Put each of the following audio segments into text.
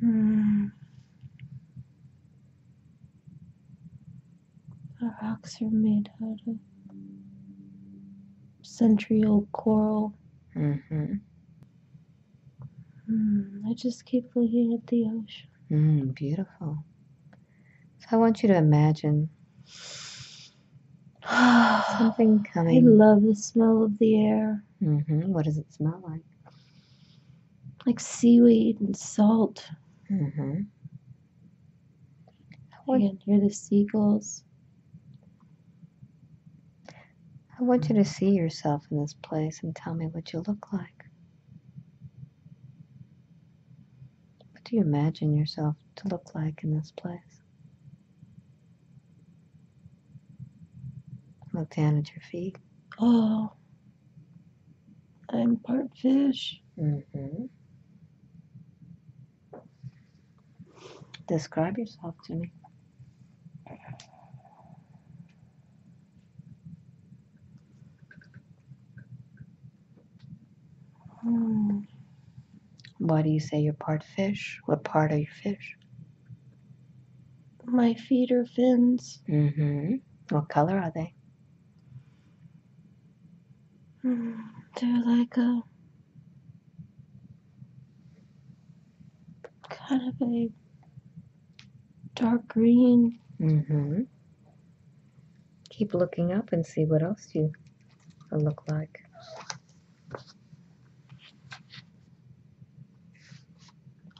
The rocks are made out of century-old coral. Mm-hmm. I just keep looking at the ocean. Beautiful. So I want you to imagine something coming. I love the smell of the air. Mm-hmm. What does it smell like? Like seaweed and salt. Mm-hmm. I can hear the seagulls. I want you to see yourself in this place and tell me what you look like. What do you imagine yourself to look like in this place? Look down at your feet. Oh, I'm part fish. Mm-hmm. Describe yourself to me. Why do you say you're part fish? What part are you fish? My feet are fins. Mm-hmm. What color are they? They're like a kind of a dark green. Mm-hmm. Keep looking up and see what else you look like.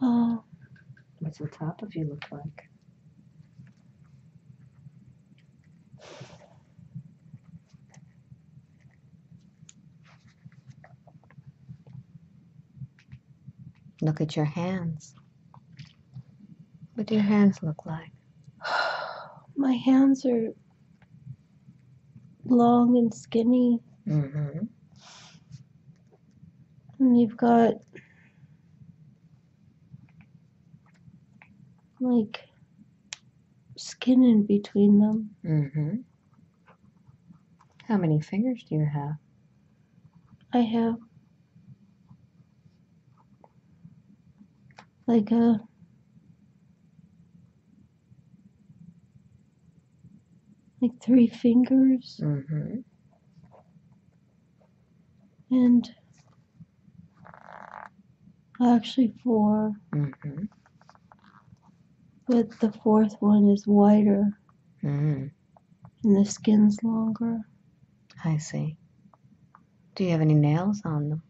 Oh. What's the top of you look like? Look at your hands. What do your hands look like? My hands are long and skinny. Mm-hmm. And you've got like skin in between them. Mm-hmm. How many fingers do you have? I have like a three fingers. Mm-hmm. And actually four. Mm-hmm. But the fourth one is wider, and the skin's longer. I see. Do you have any nails on them?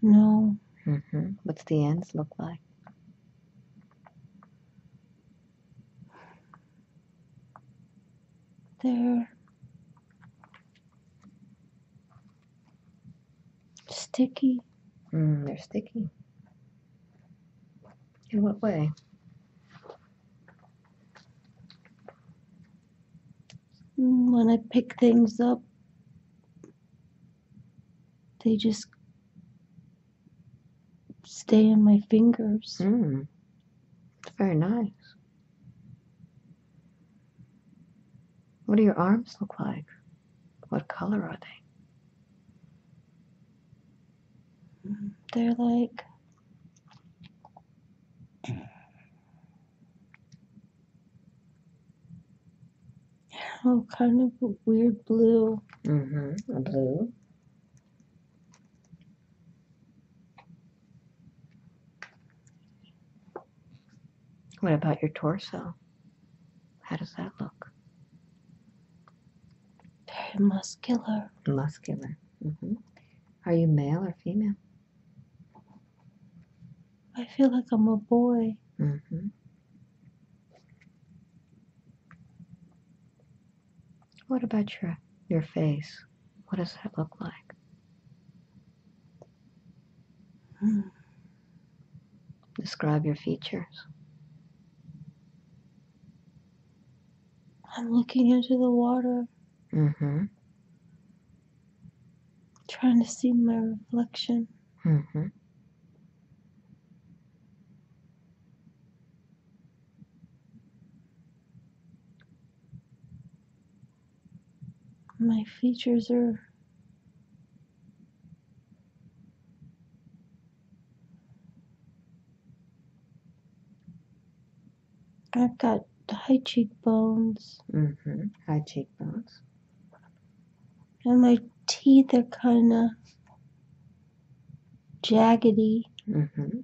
No. Mm-hmm. What's the ends look like? They're sticky. They're sticky. In what way? When I pick things up, they just stay in my fingers. It's very nice. What do your arms look like? What color are they? They're like kind of a weird blue. Mm-hmm, a blue. What about your torso? How does that look? Very muscular. Muscular. Mm-hmm. Are you male or female? I feel like I'm a boy. Mm-hmm. What about your face? What does that look like? Describe your features. I'm looking into the water. Mm-hmm. Trying to see my reflection. Mm-hmm. My features are I've got high cheekbones. Mm-hmm. High cheekbones. And my teeth are kind of jaggedy. Mm-hmm.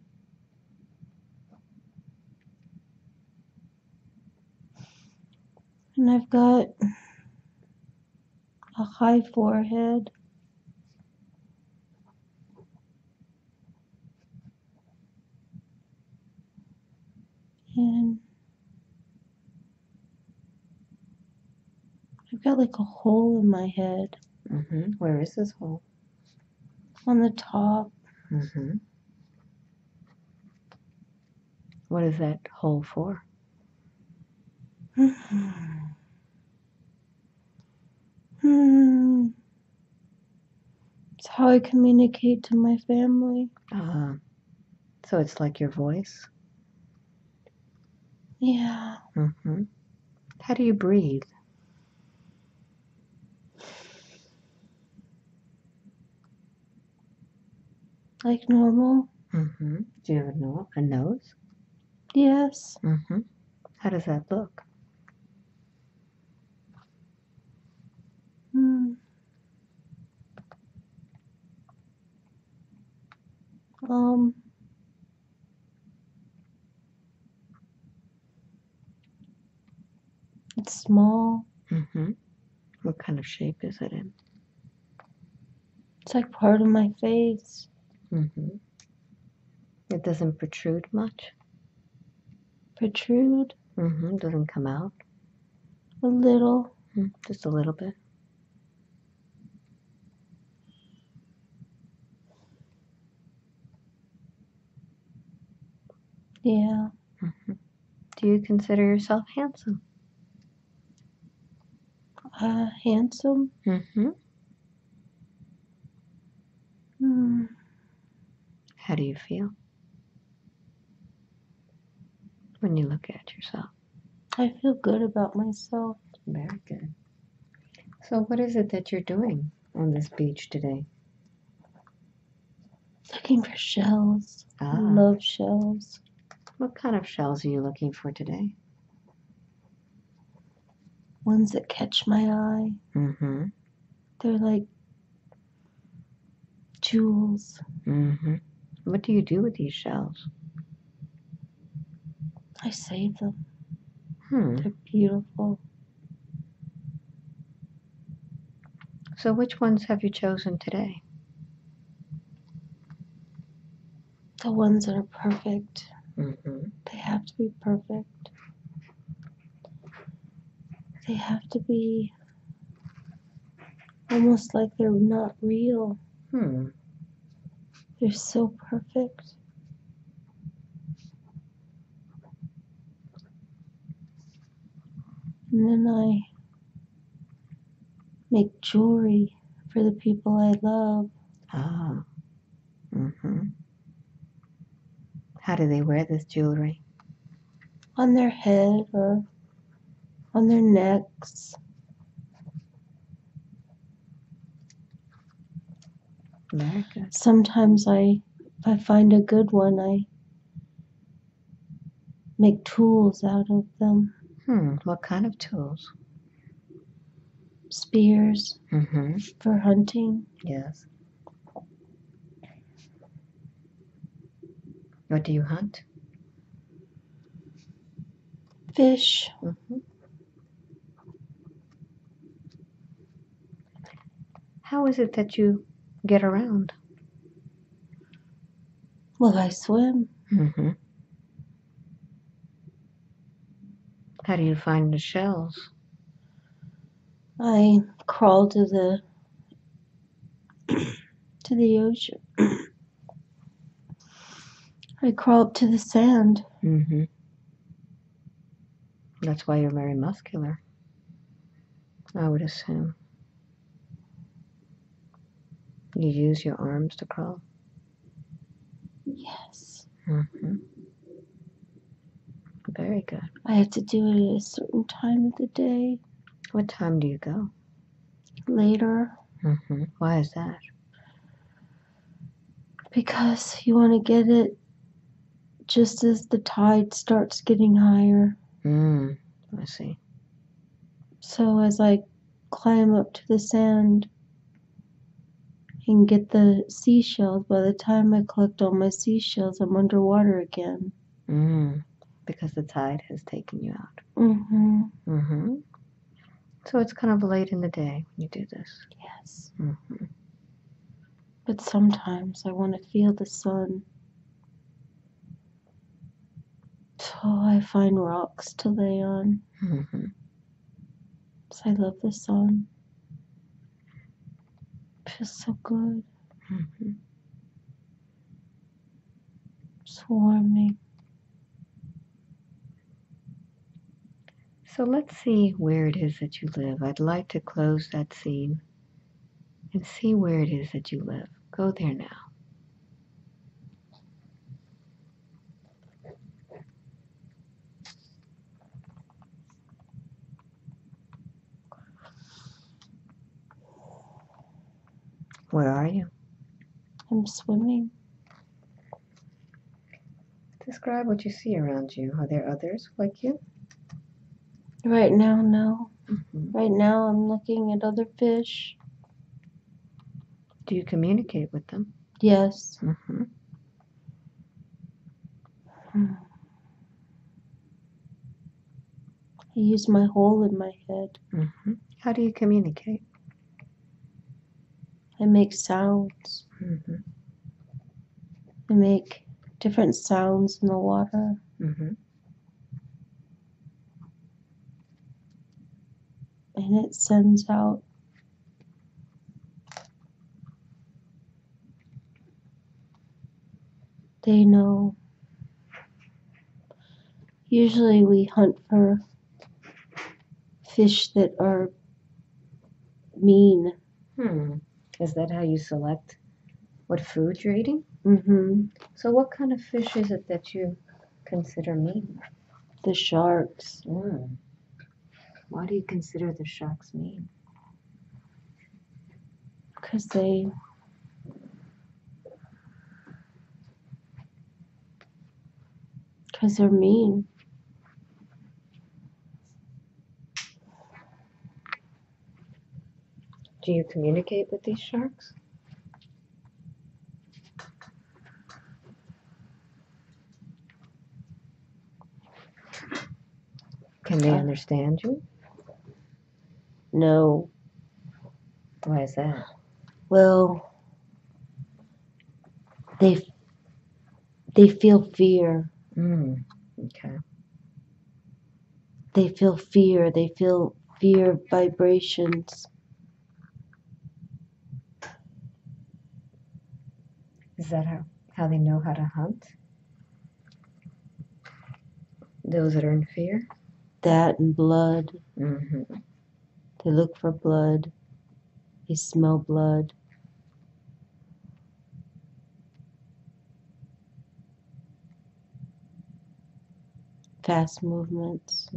And I've got a high forehead. And I've got like a hole in my head. Mm-hmm. Where is this hole? On the top. Mm-hmm. What is that hole for? Mm-hmm. Hmm. It's how I communicate to my family. So it's like your voice? Yeah. Mm-hmm. How do you breathe? Like normal. Mm-hmm. Do you have a nose? Yes. Mm-hmm. How does that look? It's small. Mm-hmm. What kind of shape is it in? It's like part of my face. Mm-hmm. It doesn't protrude much? Protrude? Mm-hmm. Doesn't come out? A little. Mm-hmm. Just a little bit? Yeah. Mm-hmm. Do you consider yourself handsome? Handsome? Mm-hmm. Mm. How do you feel when you look at yourself? I feel good about myself. Very good. So what is it that you're doing on this beach today? Looking for shells. Ah. I love shells. What kind of shells are you looking for today? Ones that catch my eye. Mm-hmm. They're like jewels. Mm-hmm. What do you do with these shells? I save them. Hmm. They're beautiful. So which ones have you chosen today? The ones that are perfect. Mm-hmm. They have to be perfect. They have to be almost like they're not real. Hmm. They're so perfect. And then I make jewelry for the people I love. Ah. Mm-hmm. How do they wear this jewelry? On their head or on their necks. Very good. Sometimes if I find a good one, I make tools out of them. Hmm. What kind of tools? Spears. Mm-hmm. For hunting. Yes. What do you hunt? Fish. Mm-hmm. How is it that you get around? Well, I swim. Mm-hmm. How do you find the shells? I crawl to the ocean. I crawl up to the sand. Mm-hmm. That's why you're very muscular, I would assume. You use your arms to crawl? Yes. Mm-hmm. Very good. I have to do it at a certain time of the day. What time do you go? Later. Mm-hmm. Why is that? Because you want to get it just as the tide starts getting higher. see. So as I climb up to the sand and get the seashells, by the time I collect all my seashells, I'm underwater again. Because the tide has taken you out. So it's kind of late in the day when you do this. Yes. But sometimes I want to feel the sun. So I find rocks to lay on. So I love the sun. It feels so good. It's warming. So let's see where it is that you live. I'd like to close that scene and see where it is that you live. Go there now. Where are you? I'm swimming. Describe what you see around you. Are there others like you? Right now, no. Right now, I'm looking at other fish. Do you communicate with them? Yes. I use my hole in my head. How do you communicate? I make sounds. I make different sounds in the water. And it sends out they know. Usually we hunt for fish that are mean. Is that how you select what food you're eating? So what kind of fish is it that you consider mean? The sharks. Why do you consider the sharks mean? Because they're mean. Do you communicate with these sharks? Can they understand you? No. Why is that? Well, they feel fear. Okay. They feel fear. They feel fear vibrations. Is that how they know how to hunt? Those that are in fear? That and blood. They look for blood. They smell blood. Fast movements.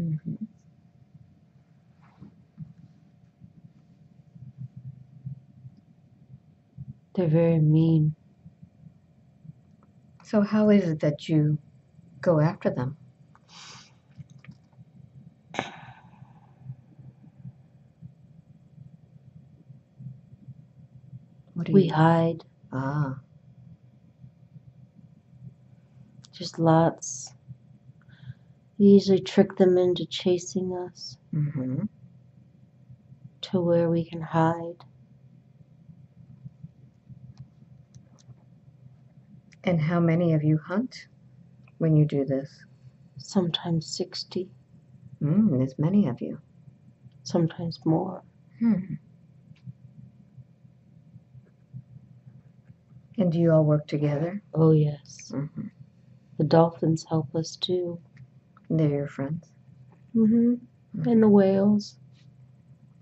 They're very mean. So how is it that you go after them? We hide. Just lots. We usually trick them into chasing us to where we can hide. And how many of you hunt when you do this? Sometimes 60. There's many of you. Sometimes more. And do you all work together? Oh, yes. The dolphins help us, too. They're your friends? And the whales.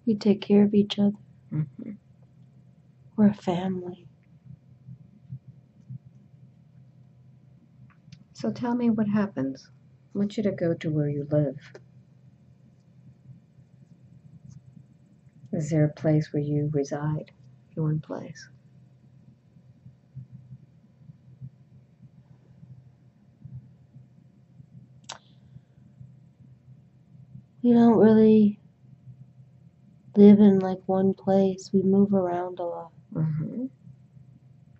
We take care of each other. We're a family. So tell me what happens. I want you to go to where you live. Is there a place where you reside? In one place? we don't really live in like one place. We move around a lot. Mm-hmm.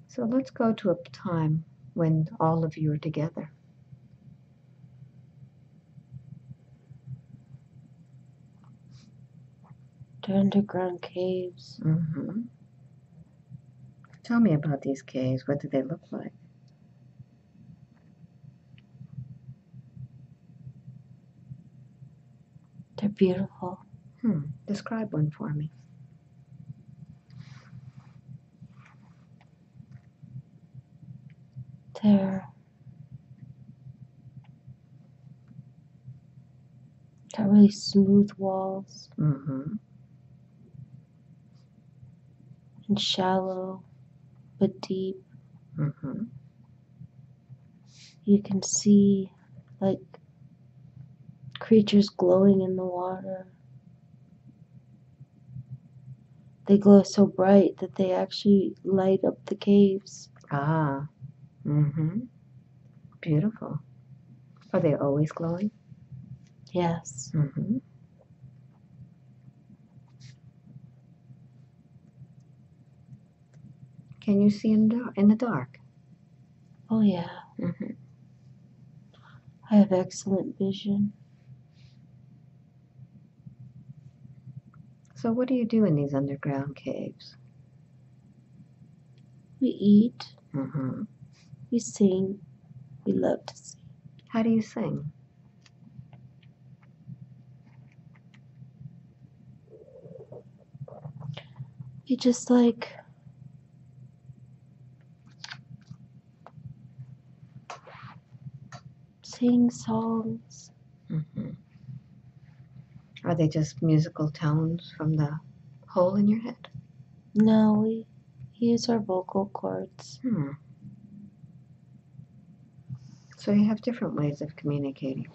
So let's go to a time when all of you are together. The underground caves. Mm-hmm. Tell me about these caves. What do they look like? They're beautiful. Describe one for me. They're really smooth walls. Mm-hmm. And shallow, but deep. Mm-hmm. You can see, like, creatures glowing in the water. They glow so bright that they actually light up the caves. Ah, mm-hmm. Beautiful. Are they always glowing? Yes. Mm-hmm. Can you see in the dark? Oh, yeah. Mm-hmm. I have excellent vision. So what do you do in these underground caves? We eat. Mm-hmm. We sing. We love to sing. How do you sing? You just like... sing songs. Mm-hmm. Are they just musical tones from the hole in your head? No, we use our vocal cords. Hmm. So you have different ways of communicating.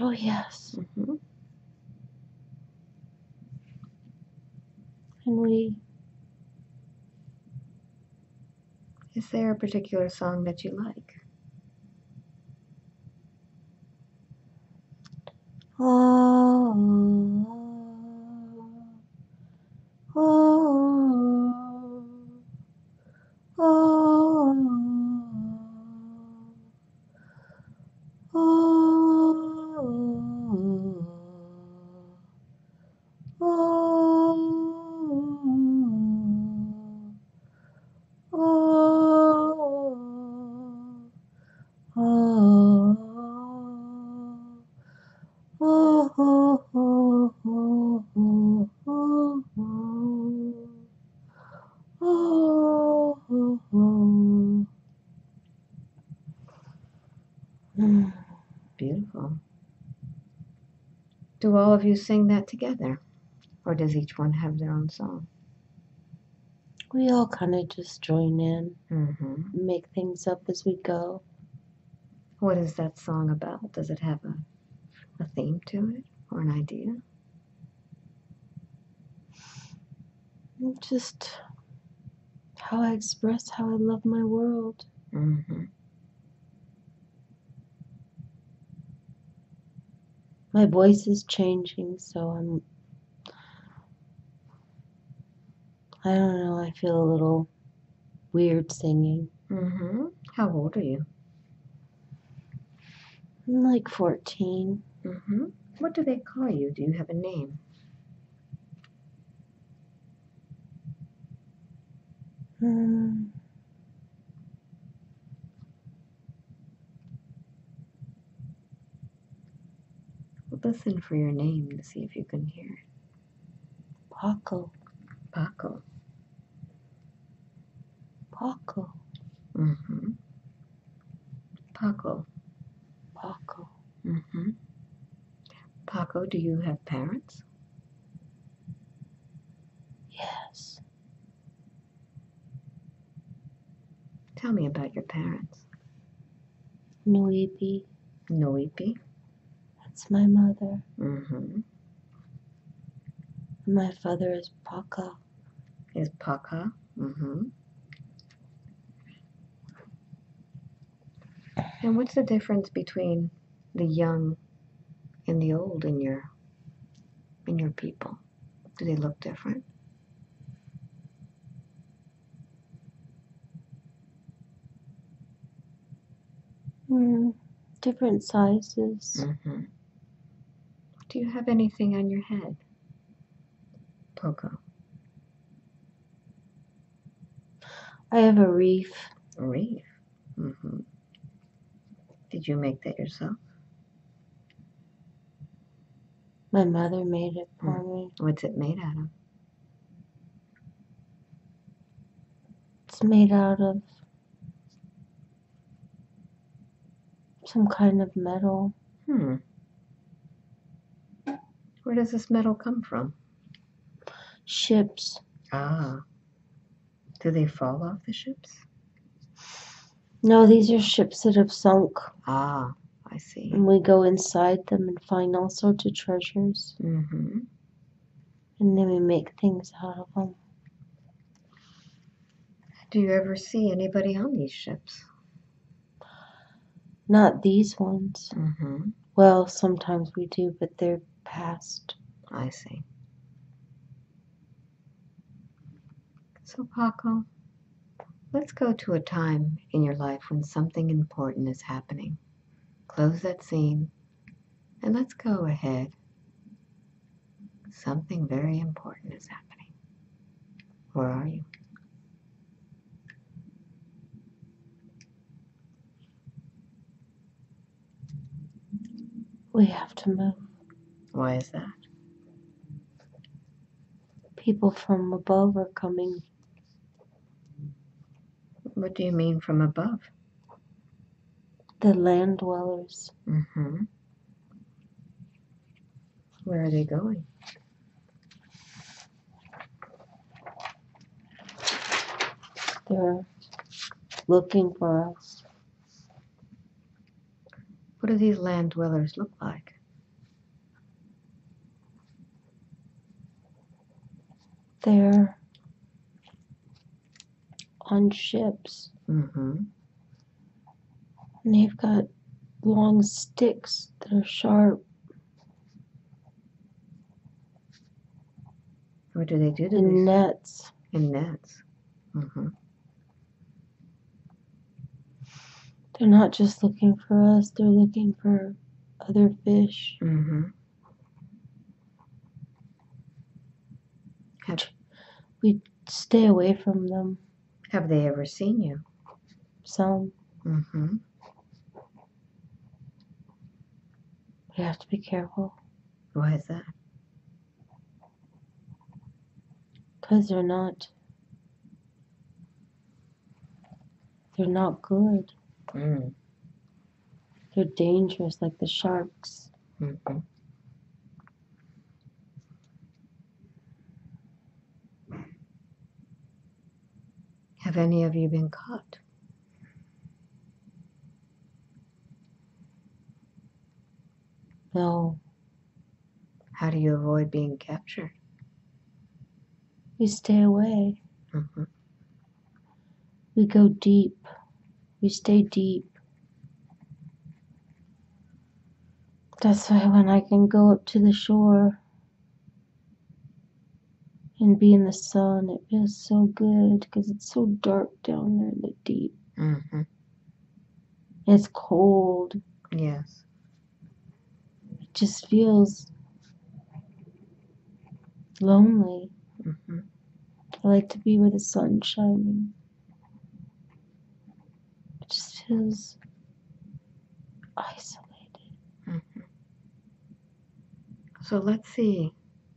Oh, yes. Mm-hmm. And we... Is there a particular song that you like? Beautiful. Do all of you sing that together? Or does each one have their own song? We all kind of just join in. Mm-hmm. Make things up as we go. What is that song about? Does it have a theme to it or an idea? Just how I express how I love my world. Mm-hmm. My voice is changing, so I don't know, I feel a little weird singing. Mm-hmm. How old are you? I'm like 14. Mm-hmm. What do they call you? Do you have a name? Listen for your name to see if you can hear it. Paco. Paco. Paco. Mm-hmm. Paco. Paco. Mm-hmm. Paco, do you have parents? Yes. Tell me about your parents. Noipi. Noipi. It's my mother. Mm-hmm. My father is Paka. Is Paka? Mm-hmm. And what's the difference between the young and the old in your people? Do they look different? Different sizes. Mm-hmm. Do you have anything on your head, Paco? I have a wreath. A wreath? Mm-hmm. Did you make that yourself? My mother made it for me. What's it made out of? It's made out of some kind of metal. Hmm. Where does this metal come from? Ships. Ah. Do they fall off the ships? No, these are ships that have sunk. Ah, I see. And we go inside them and find all sorts of treasures. Mm-hmm. And then we make things out of them. Do you ever see anybody on these ships? Not these ones. Mm-hmm. Well, sometimes we do, but they're past. I see. So, Paco, let's go to a time in your life when something important is happening. Close that scene, and let's go ahead. Something very important is happening. Where are you? We have to move. Why is that? People from above are coming. What do you mean from above? The land dwellers. Mm-hmm. Where are they going? They're looking for us. What do these land dwellers look like? They're on ships. Mm-hmm. And they've got long sticks that are sharp. What do they do to these? Nets. In nets. Mm-hmm. They're not just looking for us, they're looking for other fish. Mm-hmm. We stay away from them. Have they ever seen you? Some. Mm-hmm. We have to be careful. Why is that? Because they're not good. Mm. They're dangerous, like the sharks. Mm-hmm. Have any of you been caught? No. How do you avoid being captured? We stay away. Mm-hmm. We go deep. We stay deep. That's why when I can go up to the shore and be in the sun, it feels so good because it's so dark down there in the deep. Mm-hmm. It's cold. Yes. It just feels lonely. Mm-hmm. I like to be where the sun's shining. It just feels isolated. Mm-hmm. So let's see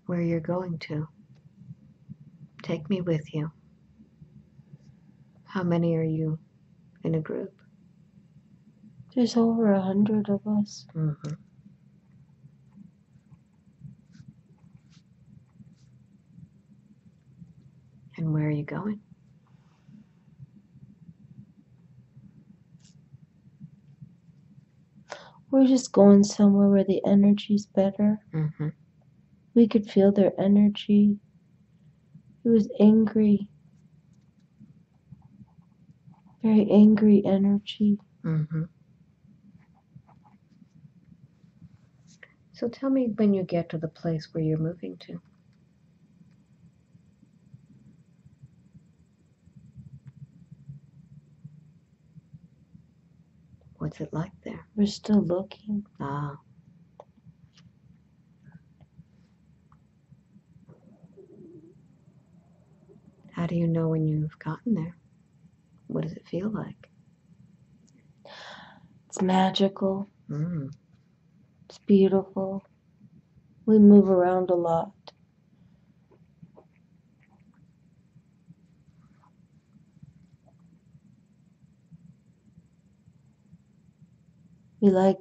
where you're going to. Take me with you. How many are you in a group? There's over 100 of us. Mm-hmm. And where are you going? We're just going somewhere where the energy's better. Mm-hmm. We could feel their energy. It was angry, very angry energy. Mm-hmm. So tell me when you get to the place where you're moving to. What's it like there? We're still looking. Ah. How do you know when you've gotten there? What does it feel like? It's magical. Mm. It's beautiful. We move around a lot. We like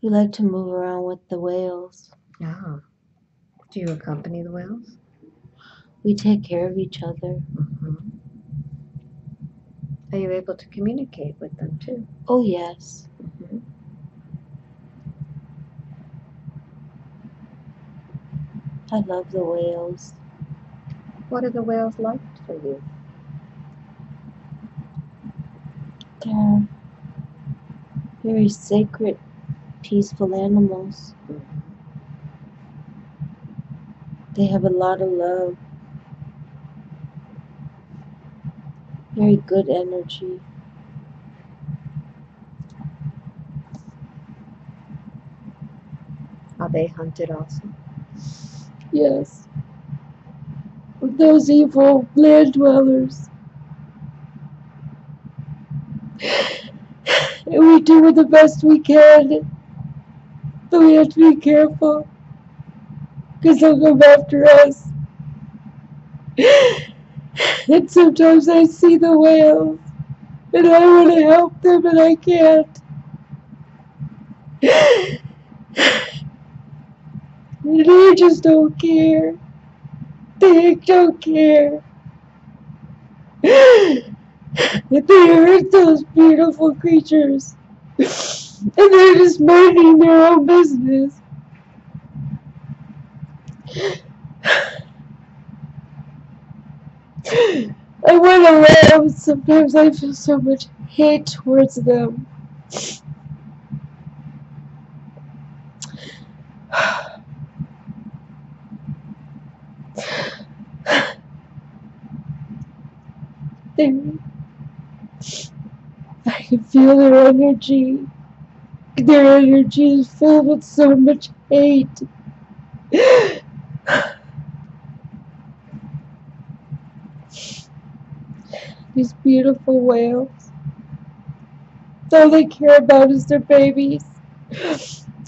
to move around with the whales. Oh. Do you accompany the whales? We take care of each other. Mm-hmm. Are you able to communicate with them too? Oh, yes. Mm-hmm. I love the whales. What are the whales like for you? They're very sacred, peaceful animals. Mm-hmm. They have a lot of love. Very good energy. Are they hunted also? Yes. With those evil land dwellers. And we do the best we can. But we have to be careful. Because they'll come after us. And sometimes I see the whales, and I want to help them, and I can't. And they just don't care. They don't care. And they hurt those beautiful creatures. And they're just minding their own business. I want to laugh. Sometimes I feel so much hate towards them. I can feel their energy. Their energy is filled with so much hate. These beautiful whales. All they care about is their babies.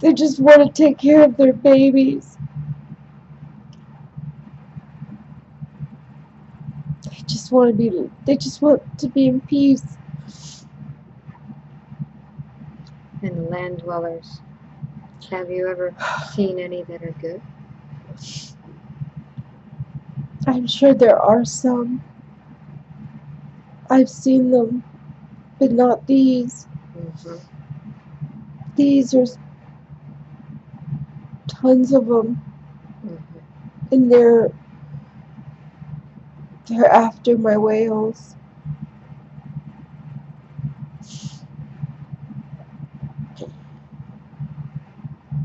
They just want to take care of their babies. They just want to be in peace. And the land dwellers. Have you ever seen any that are good? I'm sure there are some. I've seen them, but not these. Mm-hmm. These are tons of them, mm-hmm. And they're after my whales.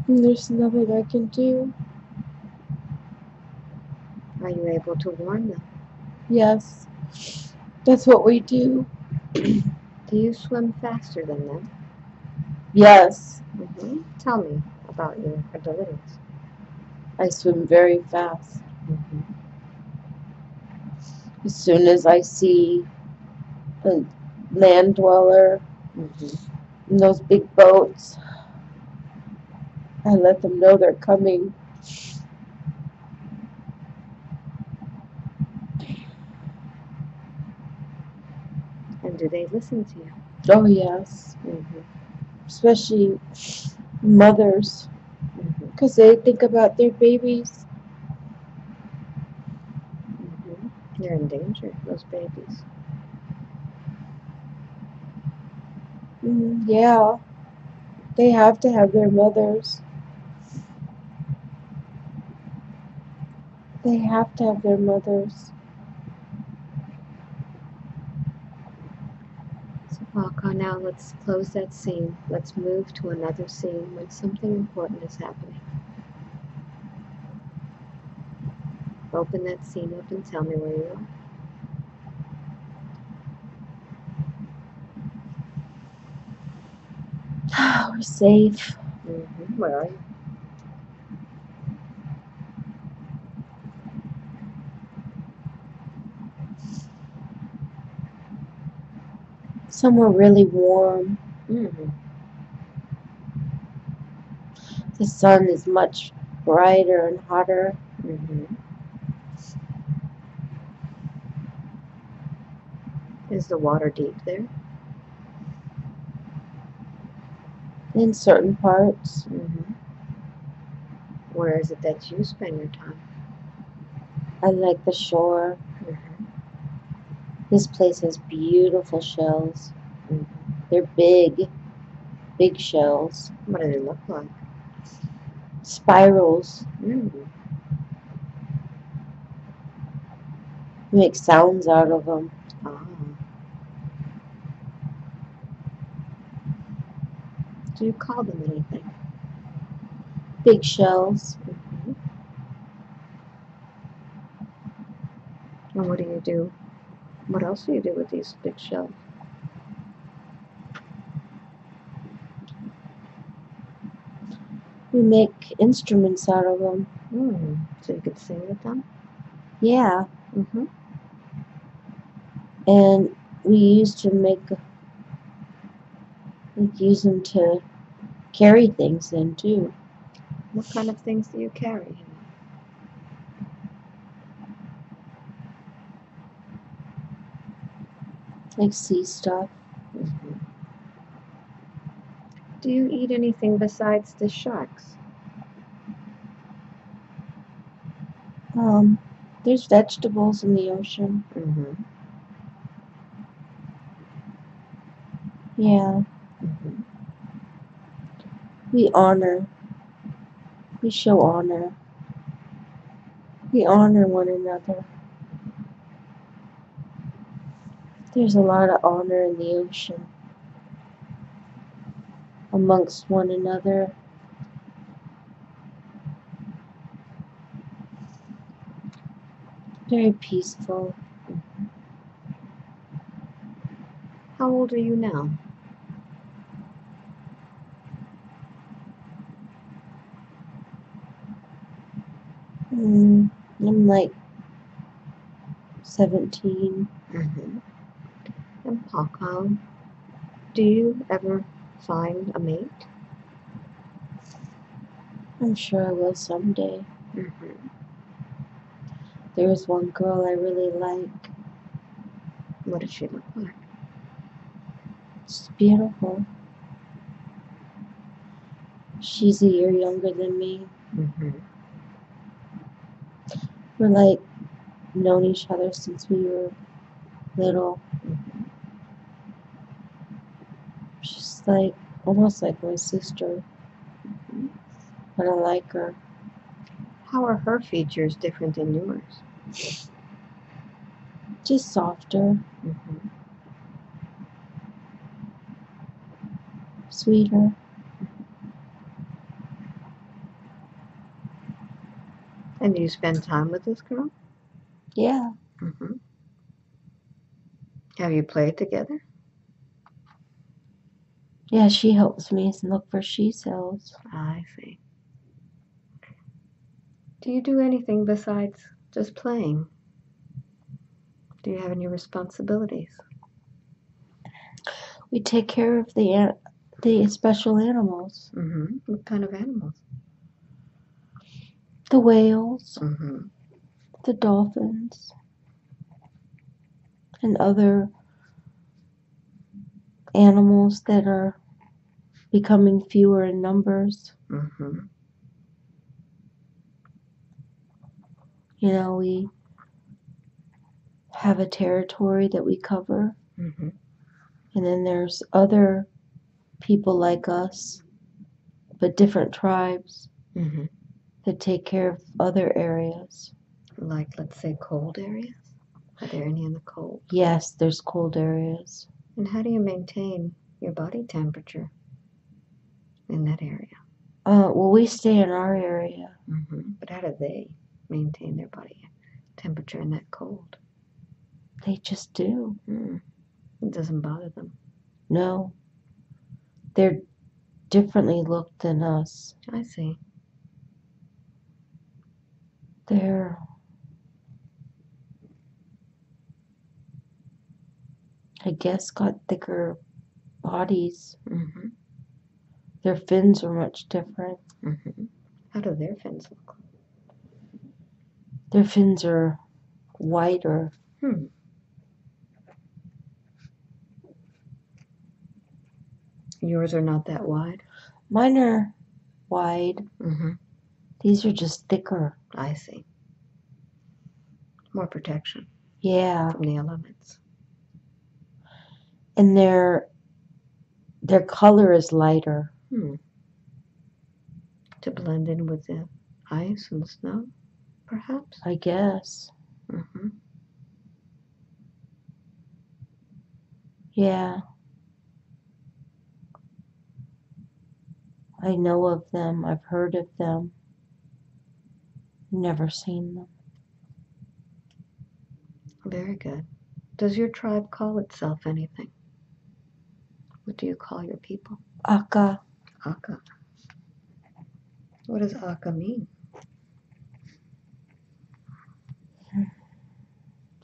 And there's nothing I can do. Are you able to warn them? Yes. That's what we do. Do you swim faster than them? Yes. Mm-hmm. Tell me about your abilities. I swim very fast. Mm-hmm. As soon as I see a land dweller, mm-hmm. and those big boats, I let them know they're coming. Do they listen to you? Oh, yes. Mm-hmm. Especially mothers, because mm-hmm. they think about their babies. Mm-hmm. They're in danger, those babies. Yeah. They have to have their mothers. They have to have their mothers. Paka, now let's close that scene. Let's move to another scene when something important is happening. Open that scene up and tell me where you are. We're safe. Mm-hmm. Where are you? Somewhere really warm. Mm-hmm. The sun is much brighter and hotter. Mm-hmm. Is the water deep there? In certain parts. Mm-hmm. Where is it that you spend your time? I like the shore. Mm-hmm. This place has beautiful shells. Mm-hmm. They're big, big shells. What do they look like? Spirals. Mm-hmm. Make sounds out of them. Oh. Do you call them anything? Big shells. Mm-hmm. And what do you do? What else do you do with these big shells? We make instruments out of them. Mm. So you could sing with them? Yeah. Mm-hmm. And we used to use them to carry things in too. What kind of things do you carry? Like sea stuff. Mm-hmm. Do you eat anything besides the sharks? There's vegetables in the ocean. Mm-hmm. Yeah. Mm-hmm. We show honor. We honor one another. There's a lot of honor in the ocean amongst one another. Very peaceful. Mm-hmm. How old are you now? I'm like 17. Mm-hmm. And Paco, do you ever find a mate? I'm sure I will someday. Mm-hmm. There was one girl I really like. What did she look like? She's beautiful. She's a year younger than me. Mm-hmm. We're like known each other since we were little. Mm-hmm. She's like almost like my sister, mm-hmm. but I like her. How are her features different than yours? Just softer, mm-hmm. sweeter. And do you spend time with this girl? Yeah. Mm-hmm. Have you played together? Yeah, she helps me look for she sells. I see. Do you do anything besides just playing? Do you have any responsibilities? We take care of the special animals. Mm-hmm. What kind of animals? The whales, mm-hmm. the dolphins, and other animals that are becoming fewer in numbers. Mm-hmm. You know, we have a territory that we cover, mm-hmm. and then there's other people like us, but different tribes. Mm-hmm. That take care of other areas. Like, let's say, cold areas? Are there any in the cold? Yes, there's cold areas. And how do you maintain your body temperature in that area? Well, we stay in our area. Mm-hmm. But how do they maintain their body temperature in that cold? They just do. Mm. It doesn't bother them. No. They're differently looked than us. I see. I guess, got thicker bodies. Mm-hmm. Their fins are much different. Mm-hmm. How do their fins look? Their fins are whiter. Hmm. Yours are not that wide? Mine are wide. Mm-hmm. These are just thicker. I see. More protection. Yeah. From the elements. And their color is lighter. Hmm. To blend in with the ice and snow, perhaps? I guess. Mm-hmm. Yeah. I know of them. I've heard of them. Never seen them. Very good. Does your tribe call itself anything? What do you call your people? Aka. Aka. What does Aka mean?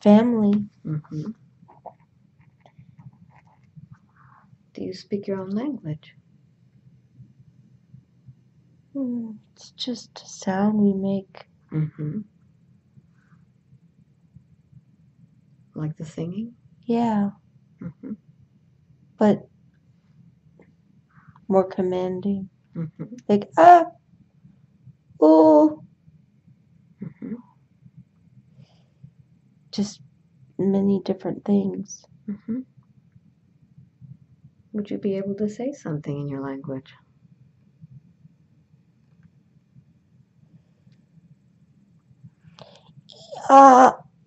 Family. Mm-hmm. Do you speak your own language? It's just a sound we make. Mm-hmm. Like the singing? Yeah. Mm-hmm. But more commanding. Mm-hmm. Like, ah, ooh. Mm-hmm. Just many different things. Mm-hmm. Would you be able to say something in your language?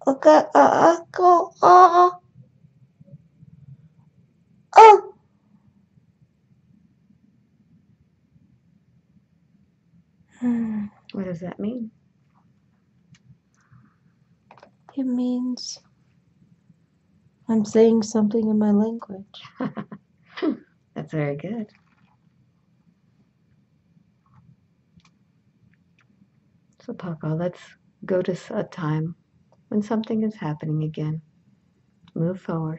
Okay, go, oh. What does that mean? It means I'm saying something in my language. That's very good. So, Paco, let's go to a time when something is happening again. Move forward.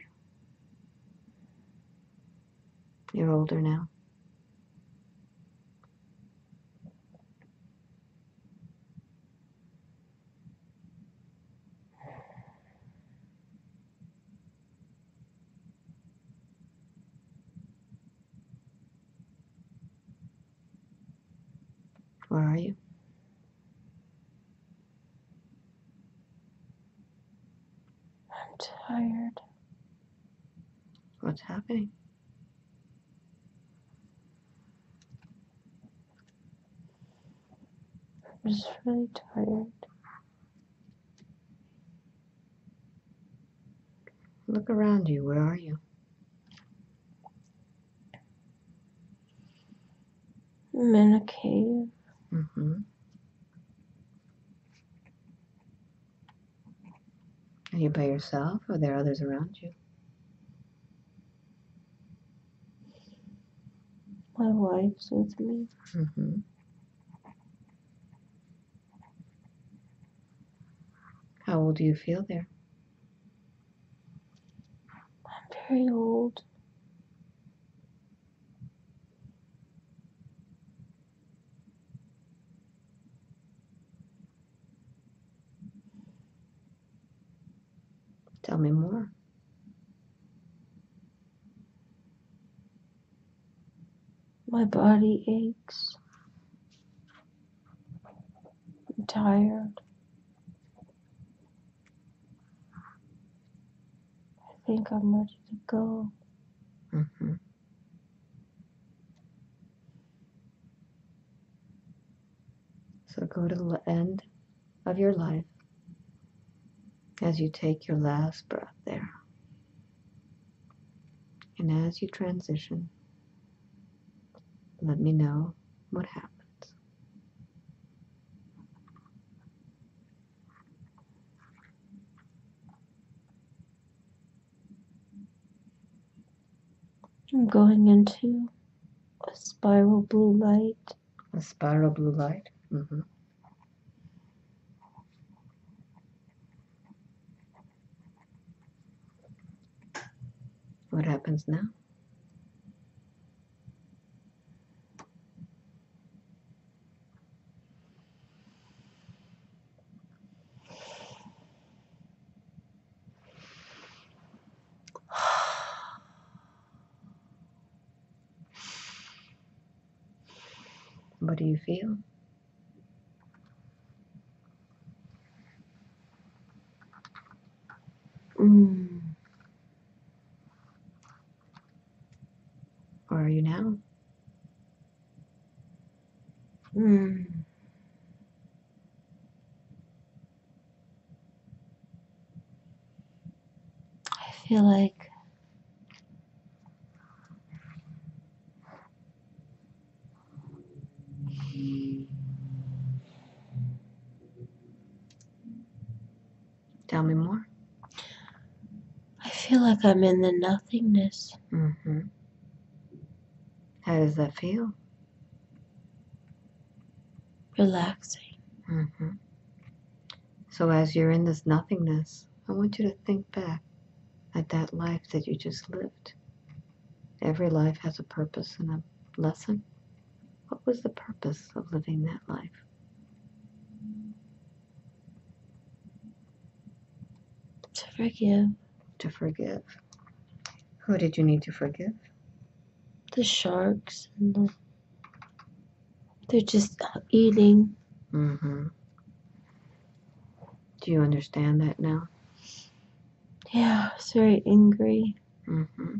You're older now. Where are you? Tired. What's happening? I'm just really tired. Look around you. Where are you? I'm in a cave. Mm-hmm. Are you by yourself, or are there others around you? My wife's with me. Mm-hmm. How old do you feel there? I'm very old. Tell me more. My body aches. I'm tired. I think I'm ready to go. Mm-hmm. So go to the end of your life. As you take your last breath there, And as you transition, let me know what happens. I'm going into a spiral blue light. A spiral blue light. Mm-hmm. What happens now? What do you feel? Where are you now? I feel like Tell me more. I feel like I'm in the nothingness. Mm-hmm. How does that feel? Relaxing. Mm-hmm. So as you're in this nothingness, I want you to think back at that life that you just lived. Every life has a purpose and a lesson. What was the purpose of living that life? To forgive. To forgive. Who did you need to forgive? The sharks and they're just eating. Mm-hmm. Do you understand that now? Yeah, I was very angry. Mm-hmm.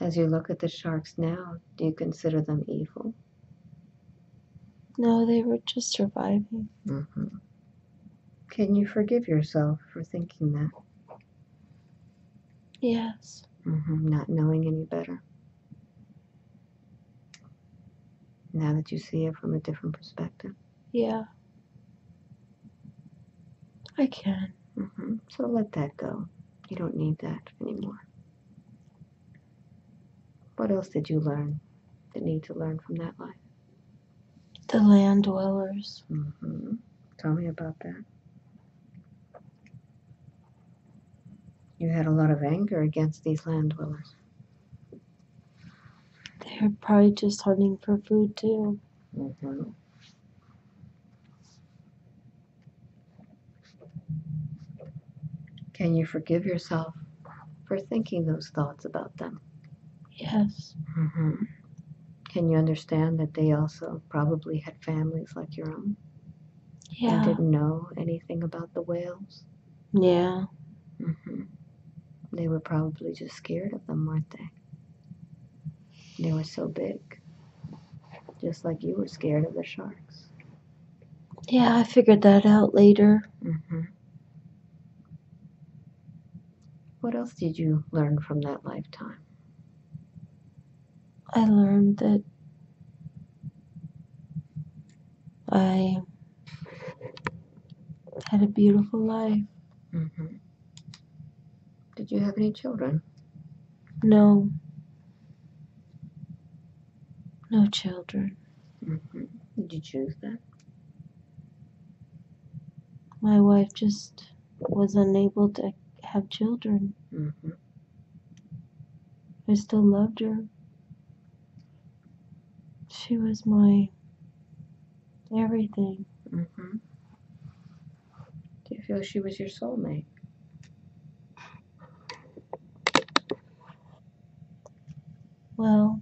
As you look at the sharks now, do you consider them evil? No, they were just surviving. Mm-hmm. Can you forgive yourself for thinking that? Yes. Mm-hmm. Not knowing any better. Now that you see it from a different perspective? Yeah. I can. Mm-hmm. So let that go. You don't need that anymore. What else did you learn that need to learn from that life? The land dwellers. Mm-hmm. Tell me about that. You had a lot of anger against these land dwellers. They're probably just hunting for food too. Mm-hmm. Can you forgive yourself for thinking those thoughts about them? Yes. Mm-hmm. Can you understand that they also probably had families like your own? Yeah. And didn't know anything about the whales? Yeah. Mm-hmm. They were probably just scared of them, weren't they? They were so big, just like you were scared of the sharks. Yeah, I figured that out later. Mm-hmm. What else did you learn from that lifetime? I learned that I had a beautiful life. Mm-hmm. Did you have any children? No. No children. Mm-hmm. Did you choose that? My wife just was unable to have children. Mm-hmm. I still loved her. She was my everything. Mm-hmm. Do you feel she was your soulmate? Well,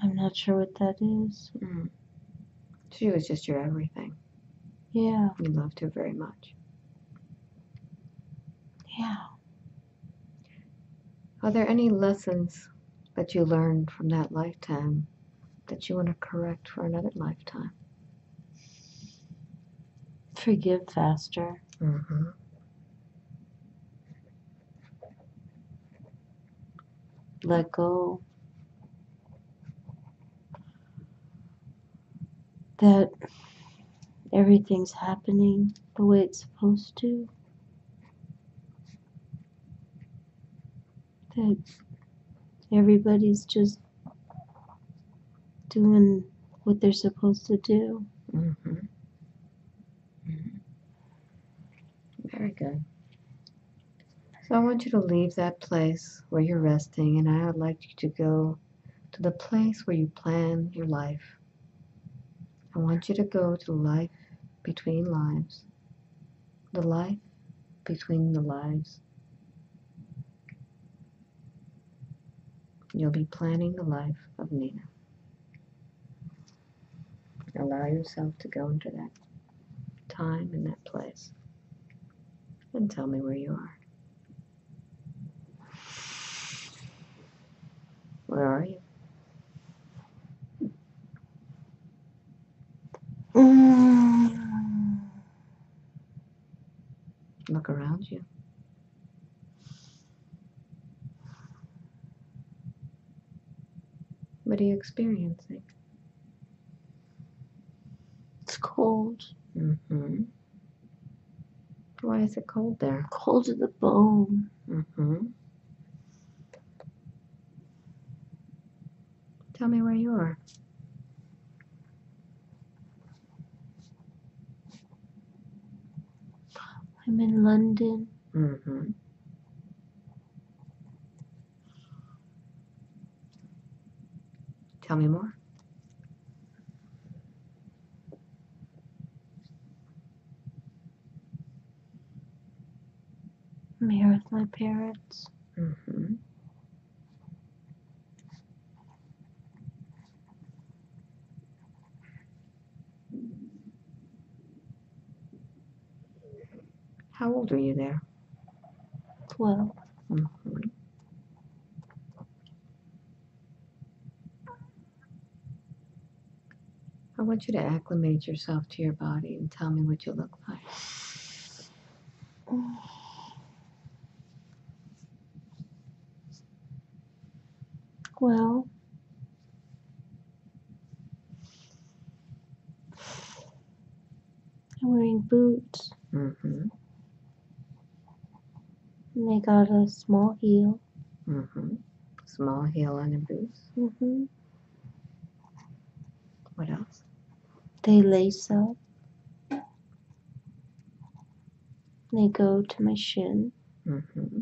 I'm not sure what that is. Mm. She was just your everything. Yeah. You loved her very much. Yeah. Are there any lessons that you learned from that lifetime that you want to correct for another lifetime? Forgive faster. Mm-hmm. Let go. That everything's happening the way it's supposed to. That everybody's just doing what they're supposed to do. Mm-hmm. Mm-hmm. Very good. So I want you to leave that place where you're resting, and I would like you to go to the place where you plan your life. I want you to go to life between lives. The life between the lives. You'll be planning the life of Nina. Allow yourself to go into that time and that place. And tell me where you are. Where are you? Look around you. What are you experiencing? It's cold. Mm-hmm. Why is it cold there? Cold to the bone. Mm-hmm. Tell me where you are. I'm in London. Mm-hmm. Tell me more. I'm here with my parents. Mm-hmm. How old are you there? 12. Mm-hmm. I want you to acclimate yourself to your body and tell me what you look like. Well, I'm wearing boots. Mm-hmm. And they got a small heel. Mm-hmm. Small heel on your boots. Mm-hmm. What else? They lace up. They go to my shin. Mm-hmm.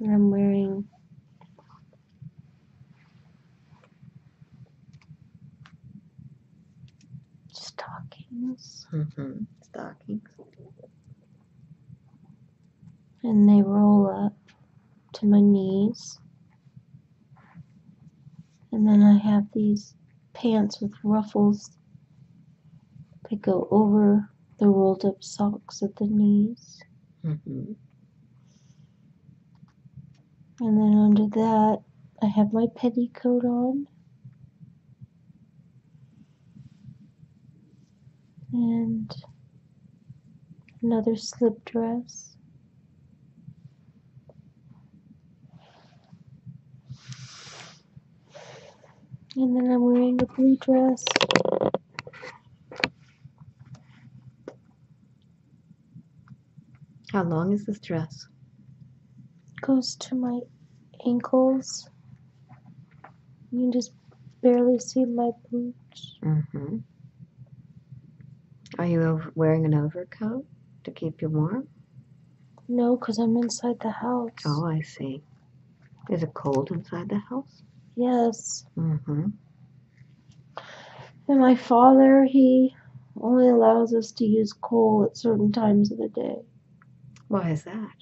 And I'm wearing stockings. Mm-hmm. Stockings. And they roll up to my knees. And then I have these pants with ruffles that go over the rolled up socks at the knees. Mm-hmm. And then under that, I have my petticoat on. And another slip dress. And then I'm wearing a blue dress. How long is this dress? It goes to my ankles. You can just barely see my boots. Mm-hmm. Are you wearing an overcoat to keep you warm? No, because I'm inside the house. Oh, I see. Is it cold inside the house? Yes. Mm-hmm. And my father, he only allows us to use coal at certain times of the day. Why is that?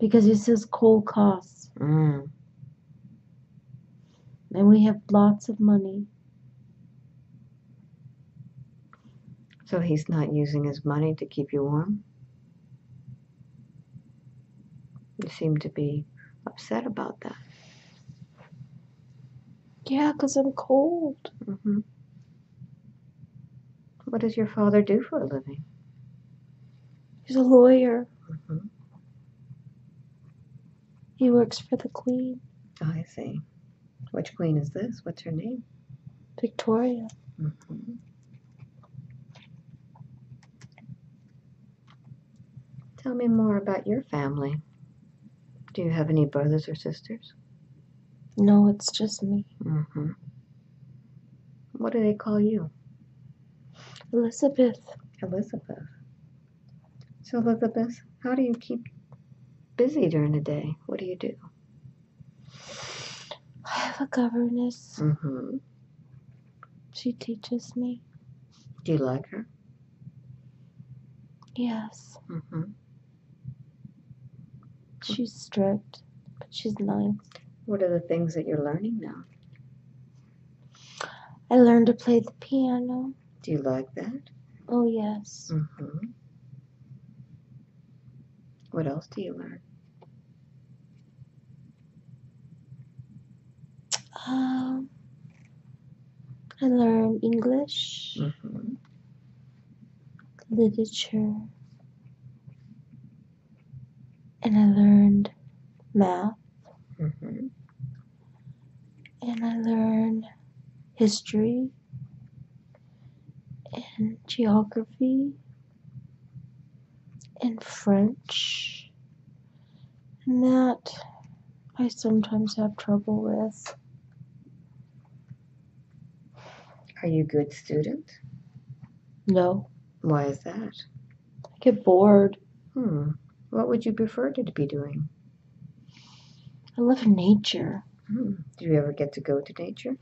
Because he says coal costs. Mm. And we have lots of money. So he's not using his money to keep you warm? You seem to be upset about that. Yeah, because I'm cold. Mm-hmm. What does your father do for a living? He's a lawyer. Mm-hmm. He works for the Queen. Oh, I see. Which Queen is this? What's her name? Victoria. Mm-hmm. Tell me more about your family. Do you have any brothers or sisters? No, it's just me. Mm-hmm. What do they call you? Elizabeth. Elizabeth. So, Elizabeth, how do you keep busy during the day? What do you do? I have a governess. Mm-hmm. She teaches me. Do you like her? Yes. Mm-hmm. She's strict, but she's nice. What are the things that you're learning now? I learned to play the piano. Do you like that? Oh, yes. Mm-hmm. What else do you learn? I learn English, mm-hmm. literature, and I learned math, mm-hmm. and I learned history and geography and French, and that I sometimes have trouble with. Are you a good student? No. Why is that? I get bored. What would you prefer to be doing? I love nature. Do you ever get to go to nature?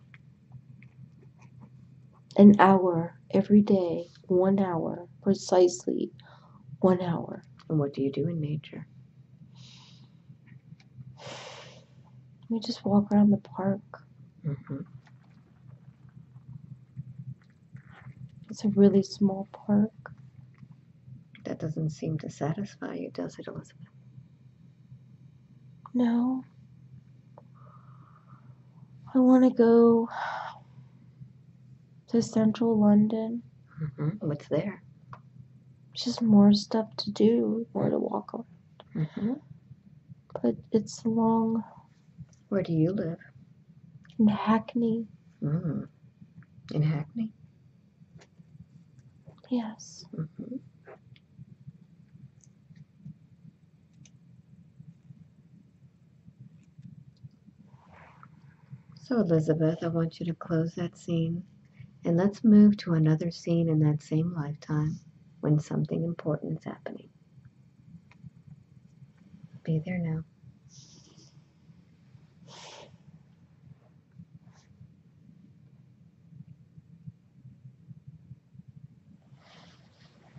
An hour every day, 1 hour, precisely 1 hour. And what do you do in nature? We just walk around the park. Mm-hmm. It's a really small park. That doesn't seem to satisfy you, does it, Elizabeth? No. I want to go to central London. Mm-hmm. What's there? Just more stuff to do, more to walk around. Mm-hmm. But it's long. Where do you live? In Hackney. Mm. In Hackney? Yes. Mm-hmm. So, Elizabeth, I want you to close that scene, and let's move to another scene in that same lifetime when something important is happening. Be there now.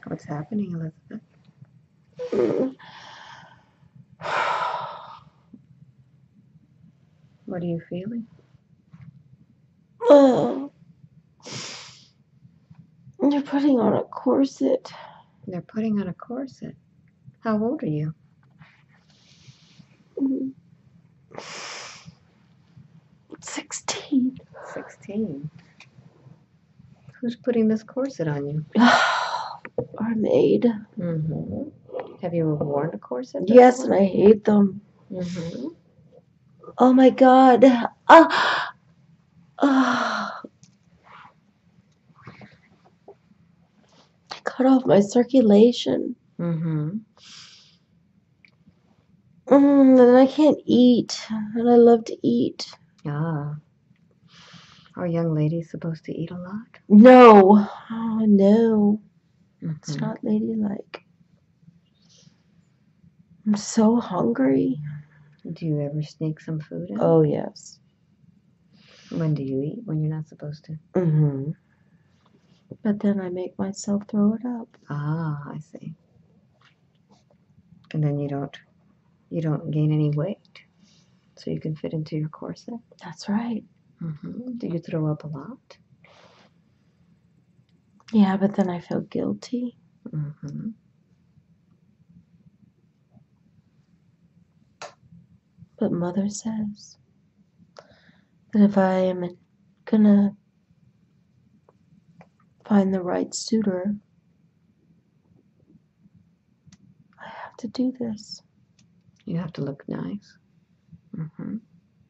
What's happening, Elizabeth? What are you feeling? They're putting on a corset. They're putting on a corset? How old are you? Mm. 16. 16. Who's putting this corset on you? Are made. Mm-hmm. Have you ever worn a corset? Yes, and I hate them. Mm-hmm. Oh my God. I cut off my circulation. Mm-hmm. And I can't eat, and I love to eat. Ah. Are young ladies supposed to eat a lot? No. Oh, no. It's not ladylike. I'm so hungry. Do you ever sneak some food in? Oh, yes. When do you eat? When you're not supposed to? Mm-hmm. But then I make myself throw it up. Ah, I see. And then you don't gain any weight, so you can fit into your corset? That's right. Mm-hmm. Do you throw up a lot? Yeah, but then I feel guilty. Mm-hmm. But Mother says that if I am gonna find the right suitor, I have to do this. You have to look nice.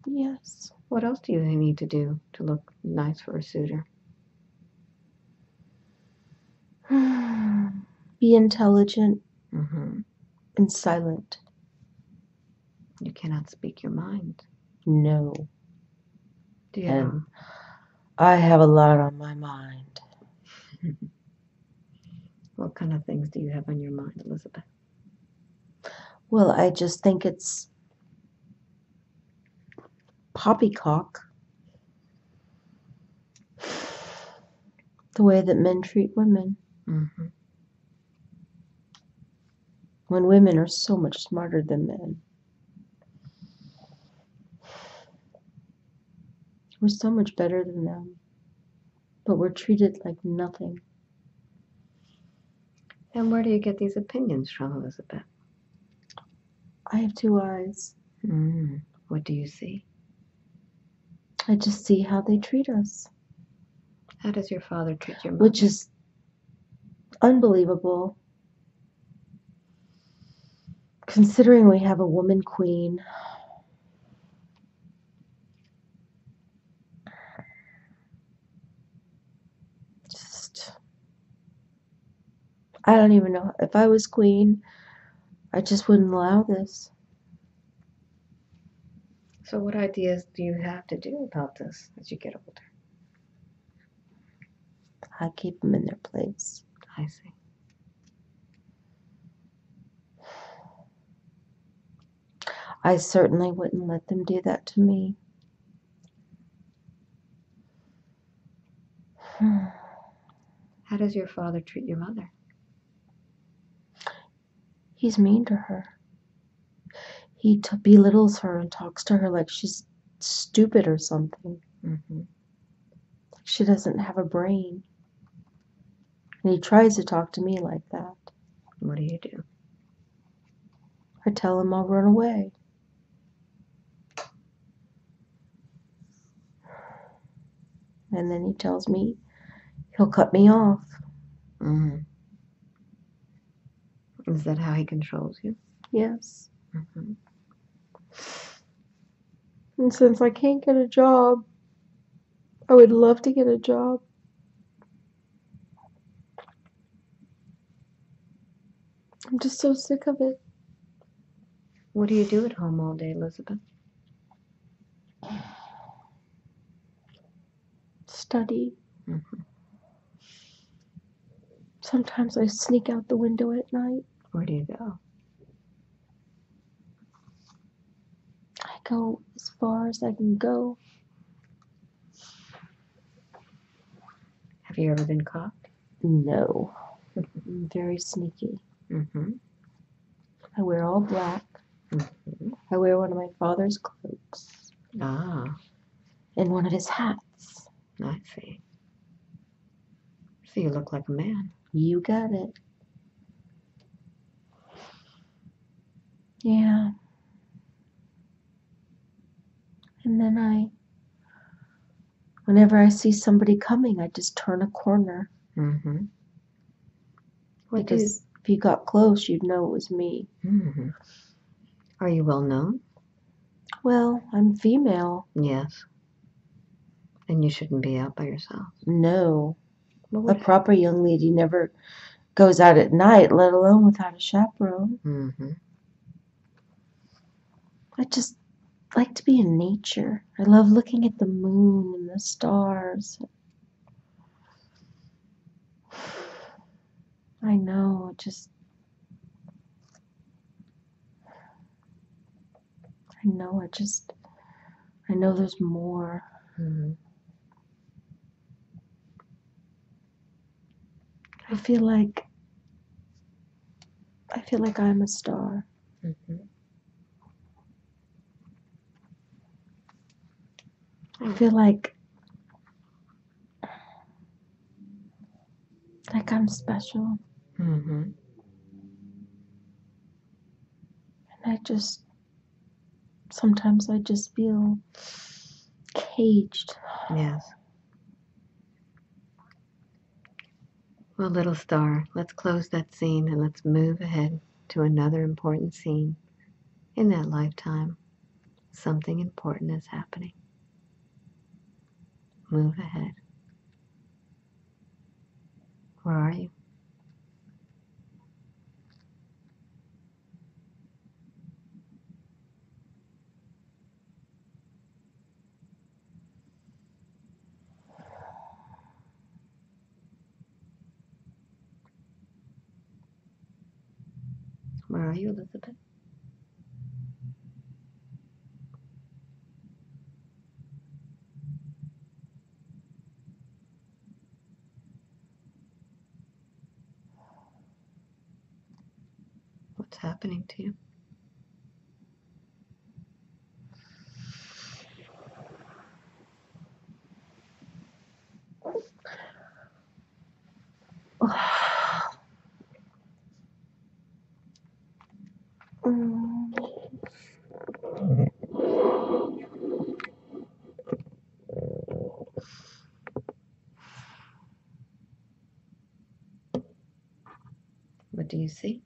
Yes. What else do they need to do to look nice for a suitor? Be intelligent and silent. You cannot speak your mind. No. Do you have... I have a lot on my mind. What kind of things do you have on your mind, Elizabeth? Well, I just think it's poppycock. The way that men treat women. When women are so much smarter than men. We're so much better than them, but we're treated like nothing. And where do you get these opinions from, Elizabeth? I have two eyes. What do you see? I just see how they treat us. How does your father treat your mother? Which is unbelievable, considering we have a woman queen. I don't even know. If I was queen, I just wouldn't allow this. So what ideas do you have to do about this as you get older? I keep them in their place. I see. I certainly wouldn't let them do that to me. How does your father treat your mother? He's mean to her. He belittles her and talks to her like she's stupid or something. Like she doesn't have a brain. And he tries to talk to me like that. What do? I tell him I'll run away. And then he tells me he'll cut me off. Is that how he controls you? Yes. And since I can't get a job, I would love to get a job. I'm just so sick of it. What do you do at home all day, Elizabeth? Study. Sometimes I sneak out the window at night. Where do you go? I go as far as I can go. Have you ever been caught? No. I'm very sneaky. I wear all black. I wear one of my father's cloaks. And one of his hats. I see. So you look like a man. You got it. Yeah. And then whenever I see somebody coming, I just turn a corner. Because if you got close, you'd know it was me. Are you well known? Well, I'm female. Yes. And you shouldn't be out by yourself. No. A proper young lady never goes out at night, let alone without a chaperone. I just like to be in nature. I love looking at the moon and the stars. I know, I know there's more. I feel like I'm a star. I feel like I'm special. And I just, sometimes I just feel caged. Yes. Well, little star, let's close that scene and let's move ahead to another important scene in that lifetime. Something important is happening. Move ahead. Where are you? Where are you, Elizabeth? What's happening to you? What do you see?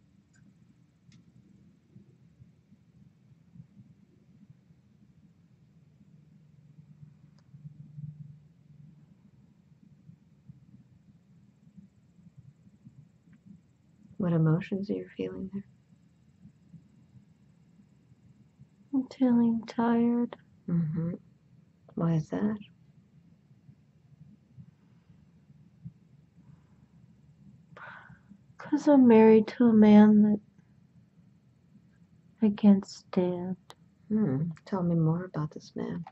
What emotions are you feeling there? I'm feeling tired. Mm-hmm. Why is that? Because I'm married to a man that I can't stand. Tell me more about this man.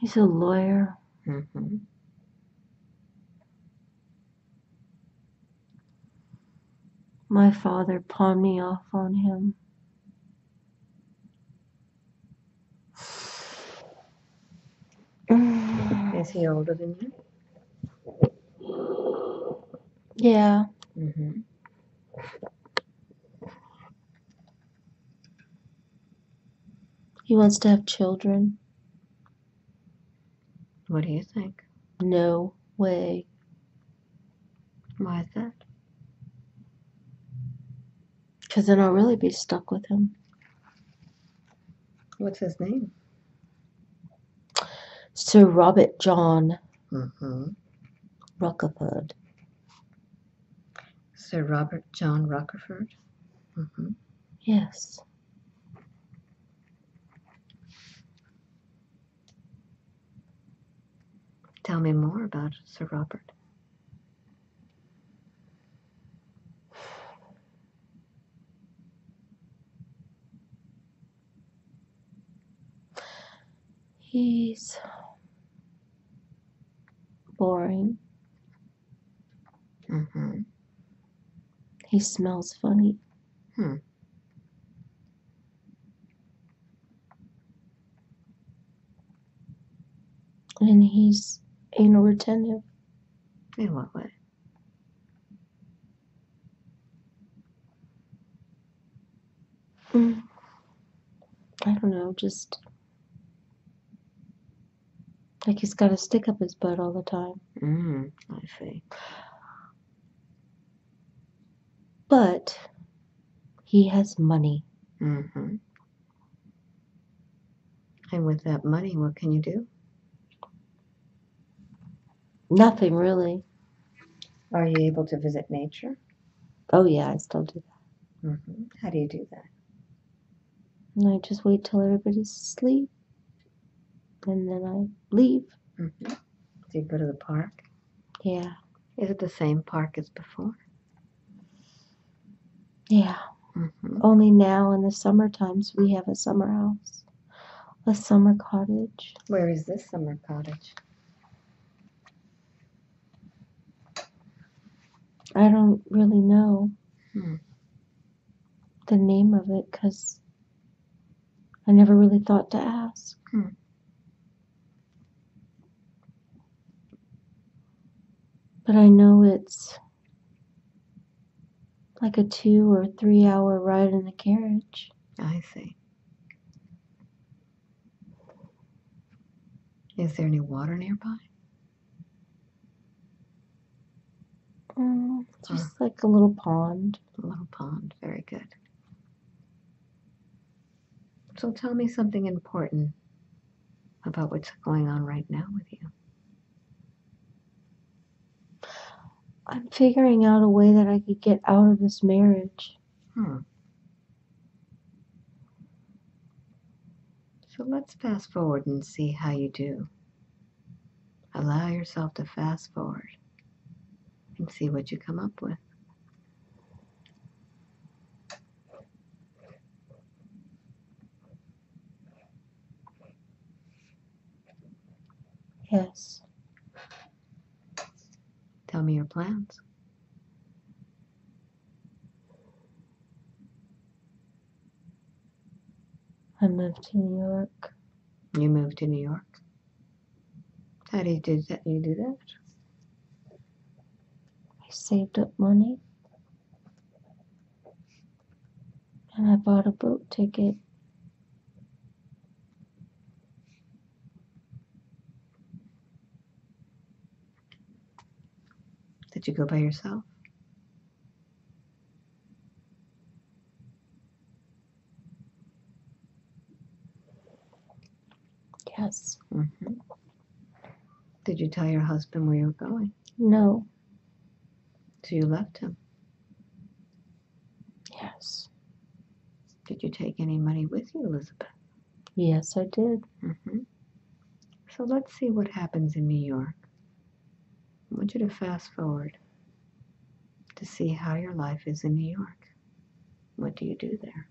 He's a lawyer. Mm-hmm. My father pawned me off on him. Is he older than you? Yeah. Mm-hmm. He wants to have children. What do you think? No way. Why is that? Because then I'll really be stuck with him. What's his name? Sir Robert John Rockerford. Sir Robert John Rockerford? Mm-hmm. Yes. Tell me more about Sir Robert. He's boring. Mm-hmm. He smells funny. Hmm. And he's anal retentive. In what way? I don't know, just... like he's got a stick up his butt all the time. I see. But he has money. Mm-hmm. And with that money, what can you do? Nothing, really. Are you able to visit nature? Oh, yeah, I still do that. Mm-hmm. How do you do that? And I just wait till everybody's asleep. And then I leave. Mm-hmm. So you go to the park? Yeah. Is it the same park as before? Yeah. Mm-hmm. Only now in the summer times we have a summer house. A summer cottage. Where is this summer cottage? I don't really know the name of it because I never really thought to ask. But I know it's like a 2 or 3 hour ride in the carriage. I see. Is there any water nearby? Just like a little pond. A little pond, very good. So tell me something important about what's going on right now with you. I'm figuring out a way that I could get out of this marriage. So let's fast forward and see how you do. Allow yourself to fast forward and see what you come up with. Yes. Tell me your plans. I moved to New York. You moved to New York? How do you do that? I saved up money. And I bought a boat ticket. Did you go by yourself? Yes. Did you tell your husband where you were going? No. So you left him? Yes. Did you take any money with you, Elizabeth? Yes, I did. So let's see what happens in New York. I want you to fast forward to see how your life is in New York. What do you do there?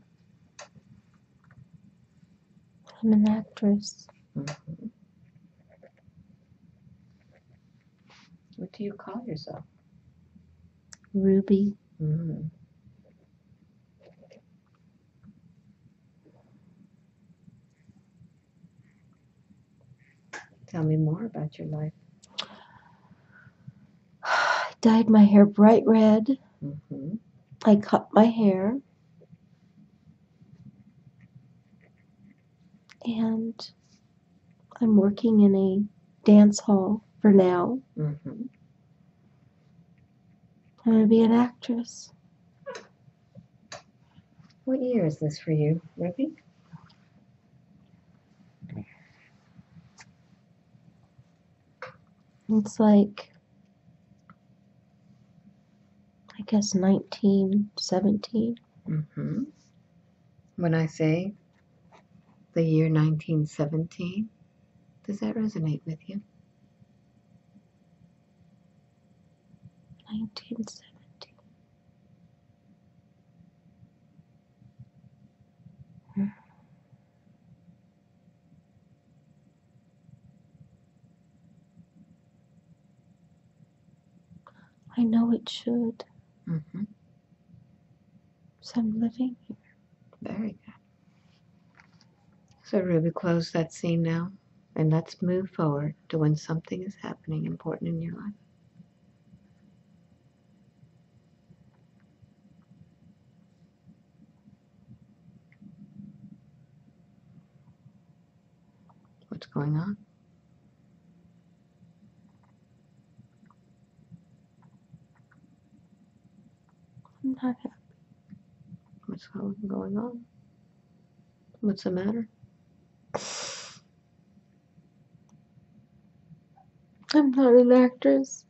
I'm an actress. What do you call yourself? Ruby. Tell me more about your life. Dyed my hair bright red. I cut my hair. And I'm working in a dance hall for now. I'm going to be an actress. What year is this for you, Ruby? It's like, I guess 1917. When I say the year 1917, does that resonate with you? 1917. I know it should. So I'm living here. Very good. So Ruby, close that scene now, and let's move forward to when something is happening important in your life. What's going on? I'm not happy. What's going on? What's the matter? I'm not an actress.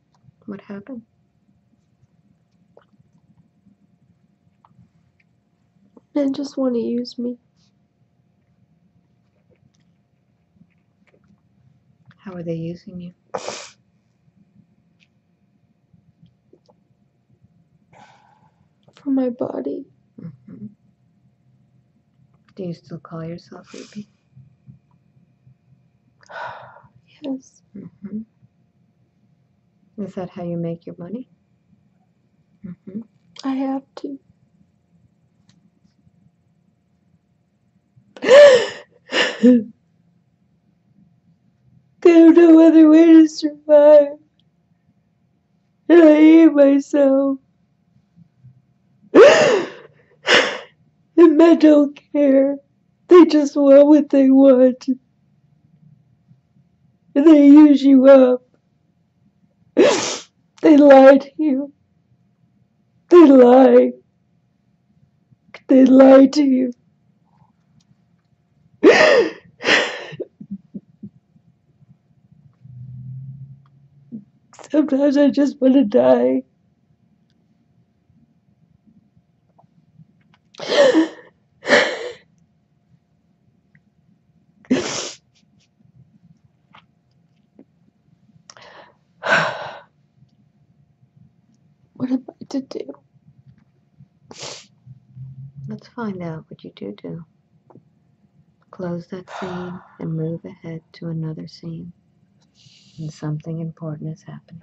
What happened? Men just want to use me. How are they using you? For my body. Do you still call yourself Ruby? Yes. Is that how you make your money? I have to. There's no other way to survive. And I hate myself. And men don't care. They just want what they want. And they use you up. They lie to you. They lie. They lie to you. Sometimes I just want to die. What am I to do? Let's find out what you do. Close that scene and move ahead to another scene. And something important is happening.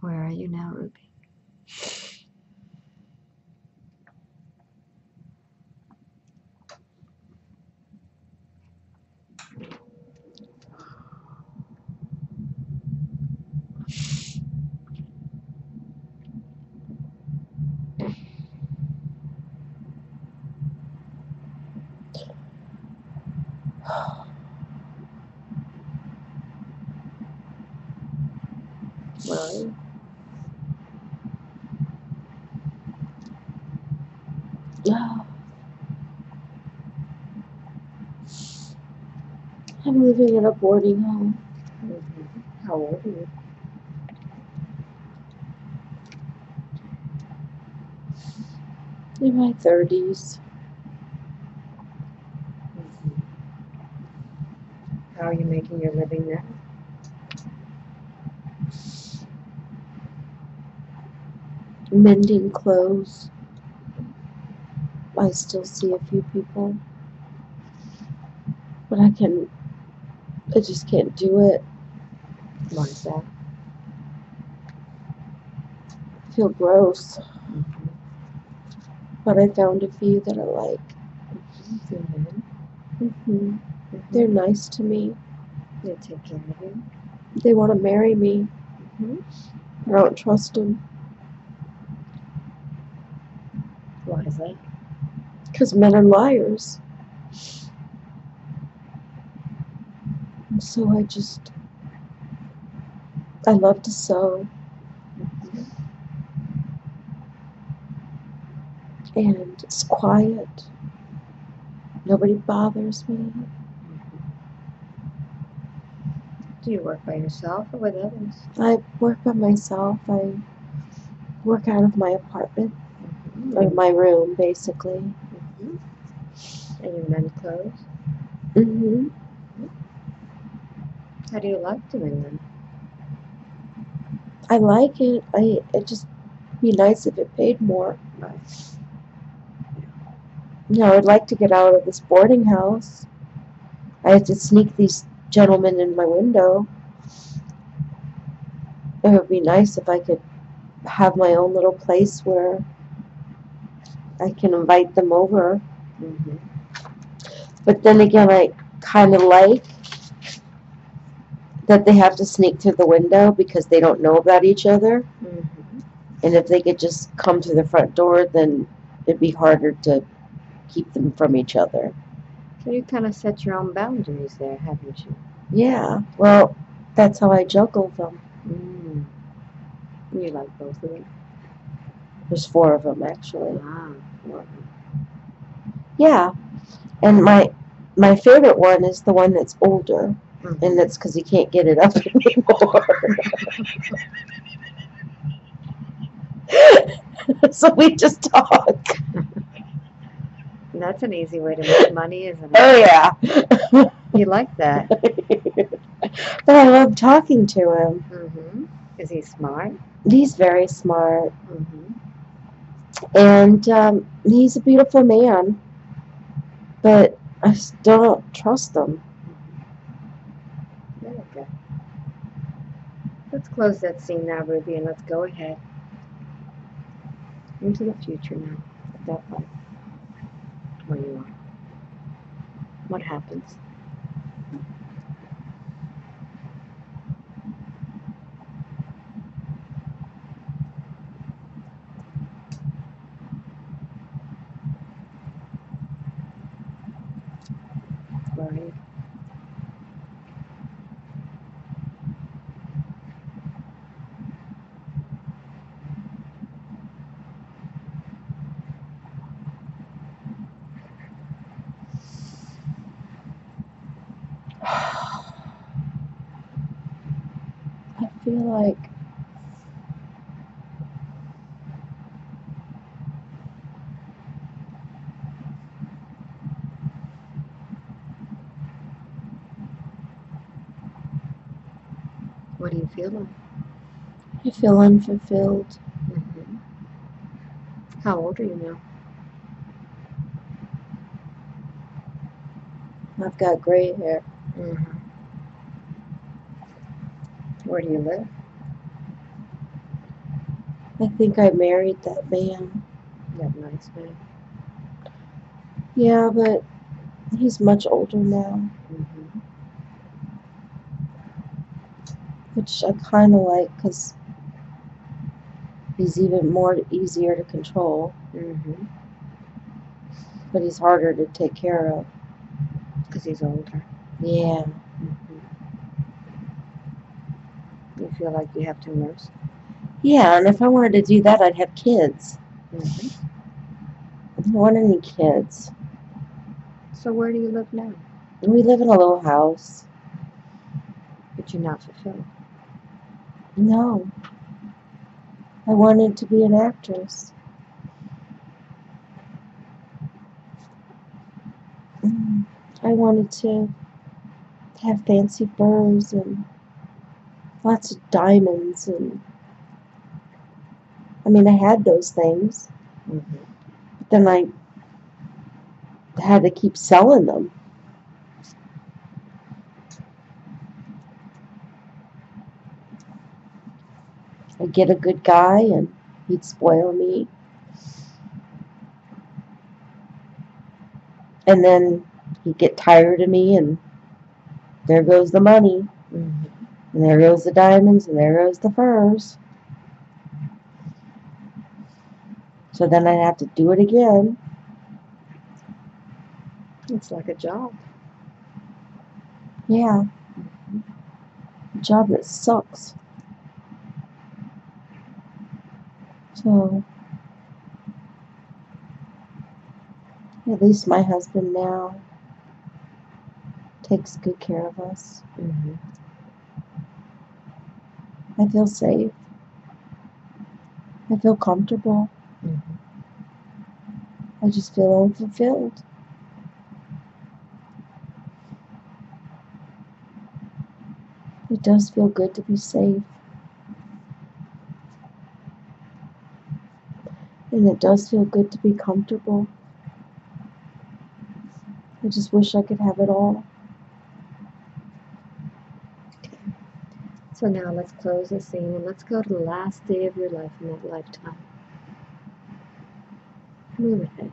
Where are you now, Ruby? I'm living in a boarding home. Mm-hmm. How old are you? In my 30s. Mm-hmm. How are you making your living now? Mending clothes. I still see a few people, but I just can't do it. Why is that? I feel gross. Mm-hmm. But I found a few that I like. Mm-hmm. Mm-hmm. They're nice to me. They take care of you. They want to marry me. Mm-hmm. I don't trust them. Why is that? Because men are liars. And so I love to sew. Mm-hmm. And it's quiet. Nobody bothers me. Mm-hmm. Do you work by yourself or with others? I work by myself. I work out of my apartment, mm-hmm. or my room, basically. And you mend clothes? Mm-hmm. How do you like doing them? I like it. It'd just be nice if it paid more. Nice. You know, I'd like to get out of this boarding house. I had to sneak these gentlemen in my window. It would be nice if I could have my own little place where I can invite them over. Mm-hmm. But then again, I kind of like that they have to sneak through the window because they don't know about each other. Mm-hmm. And if they could just come to the front door, then it'd be harder to keep them from each other. So you kind of set your own boundaries there, haven't you? Yeah. Well, that's how I juggle them. Mm. You like both of them? There's 4 of them, actually. Wow. Wow. Yeah. And my favorite one is the one that's older, mm-hmm. and that's because he can't get it up anymore. So we just talk. That's an easy way to make money, isn't it? Oh, yeah. You like that. But I love talking to him. Mm-hmm. Is he smart? He's very smart. Mm-hmm. And he's a beautiful man. But I still don't trust them. There we go. Let's close that scene now, Ruby, and let's go ahead into the future now. At that point, where you are. What happens? feel like what do you feel like? I feel unfulfilled. Mm-hmm. How old are you now? I've got gray hair. Mm-hmm. Where do you live? I think I married that man. That nice man. Yeah, but he's much older now. Mm-hmm. Which I kind of like, because he's even more easier to control. Mm-hmm. But he's harder to take care of. Because he's older. Yeah. Mm-hmm. You feel like you have to nurse? Yeah, and if I wanted to do that, I'd have kids. Mm-hmm. I don't want any kids. So where do you live now? We live in a little house. But you're not fulfilled? No. I wanted to be an actress. I wanted to have fancy furs and lots of diamonds, and I mean, I had those things, mm-hmm. but then I had to keep selling them. I'd get a good guy and he'd spoil me, and then he'd get tired of me, and there goes the money, mm-hmm. and there goes the diamonds, and there goes the furs. So then I'd have to do it again. It's like a job. Yeah. Mm-hmm. A job that sucks. So, at least my husband now takes good care of us. Mm-hmm. I feel safe. I feel comfortable. Mm-hmm. I just feel unfulfilled. It does feel good to be safe. And it does feel good to be comfortable. I just wish I could have it all. So now let's close the scene and let's go to the last day of your life in that lifetime. Move ahead.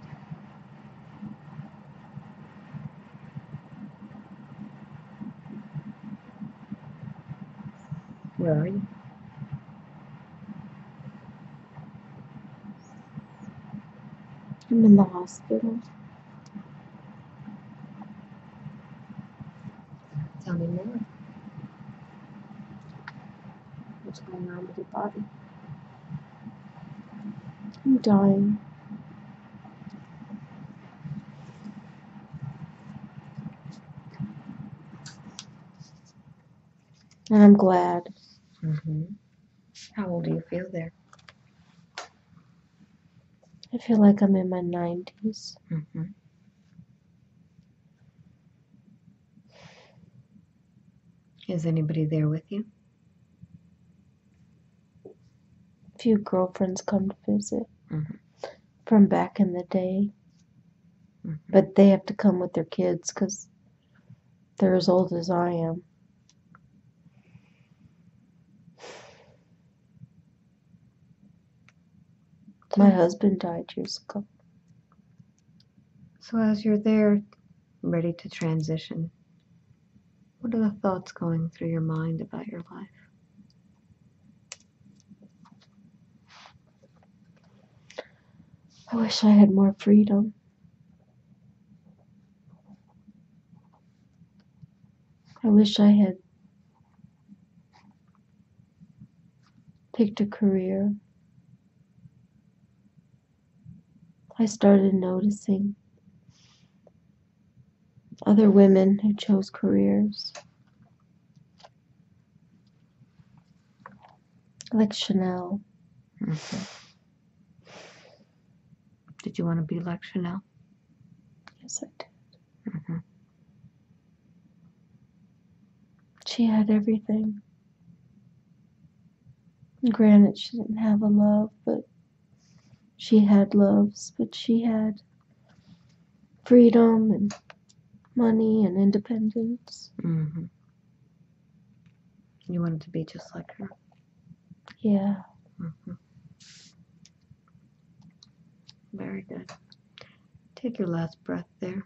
Where are you? I'm in the hospital. Tell me more. What's going on with your body? I'm dying. And I'm glad. Mm-hmm. How old do you feel there? I feel like I'm in my 90s. Mm-hmm. Is anybody there with you? A few girlfriends come to visit, mm-hmm. from back in the day. Mm-hmm. But they have to come with their kids because they're as old as I am. My husband died years ago. So as you're there, ready to transition, what are the thoughts going through your mind about your life? I wish I had more freedom. I wish I had picked a career. I started noticing other women who chose careers. Like Chanel. Mm-hmm. Did you want to be like Chanel? Yes, I did. Mm-hmm. She had everything. Granted, she didn't have a love, but she had loves, but she had freedom and money and independence. Mm-hmm. You wanted to be just like her? Yeah. Mm-hmm. Very good. Take your last breath there.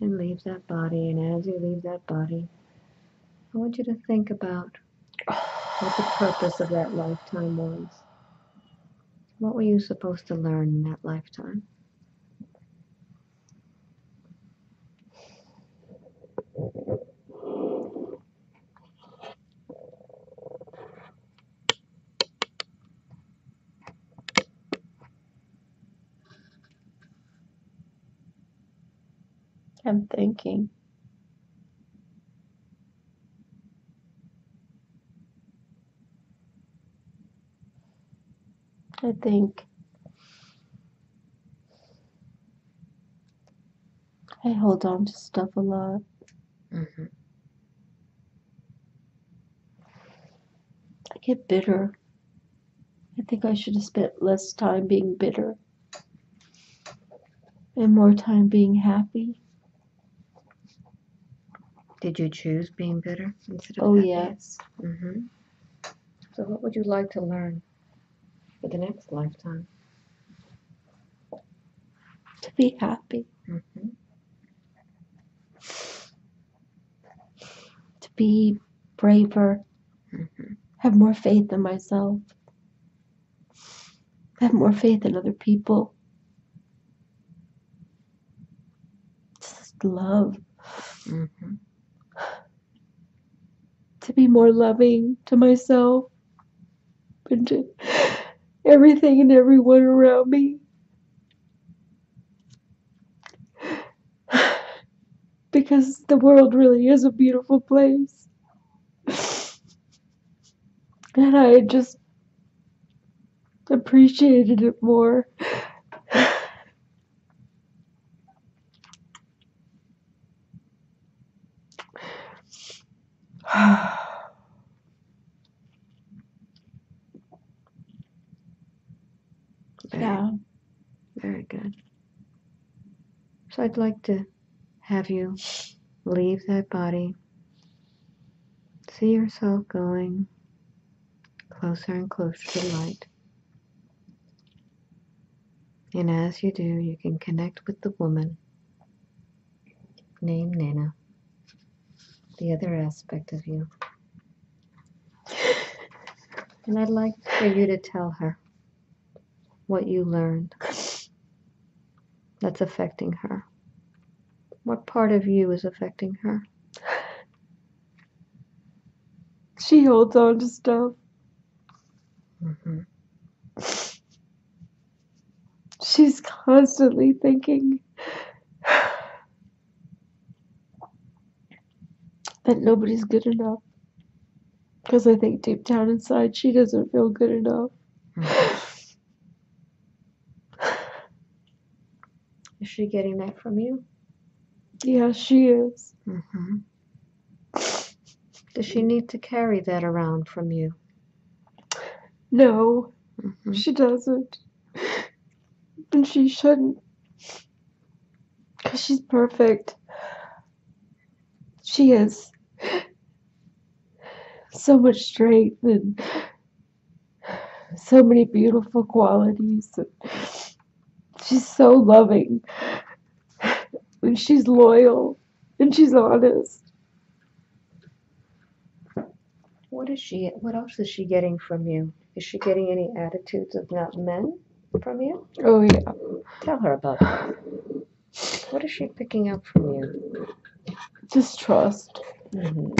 And leave that body. And as you leave that body, I want you to think about what the purpose of that lifetime was. What were you supposed to learn in that lifetime? I'm thinking. I think I hold on to stuff a lot. Mm-hmm. I get bitter. I think I should have spent less time being bitter and more time being happy. Did you choose being bitter instead of happy? Oh, yes. Mm-hmm. So what would you like to learn for the next lifetime? To be happy. Mm-hmm. To be braver. Mm-hmm. Have more faith in myself. Have more faith in other people. Just love. Mm-hmm. To be more loving to myself and to everything and everyone around me. Because the world really is a beautiful place. And I just appreciated it more. Very good. So I'd like to have you leave that body. See yourself going closer and closer to the light. And as you do, you can connect with the woman named Nina, the other aspect of you. And I'd like for you to tell her what you learned that's affecting her. What part of you is affecting her? She holds on to stuff. Mm-hmm. She's constantly thinking that nobody's good enough. Because I think deep down inside she doesn't feel good enough. Mm-hmm. Is she getting that from you? Yeah, she is. Mm-hmm. Does she need to carry that around from you? No, mm-hmm. She doesn't. And she shouldn't. Because she's perfect. She has so much strength and so many beautiful qualities. She's so loving, and she's loyal, and she's honest. What else is she getting from you? Is she getting any attitudes of not men from you? Oh, yeah. Tell her about that. What is she picking up from you? Distrust. Mm-hmm.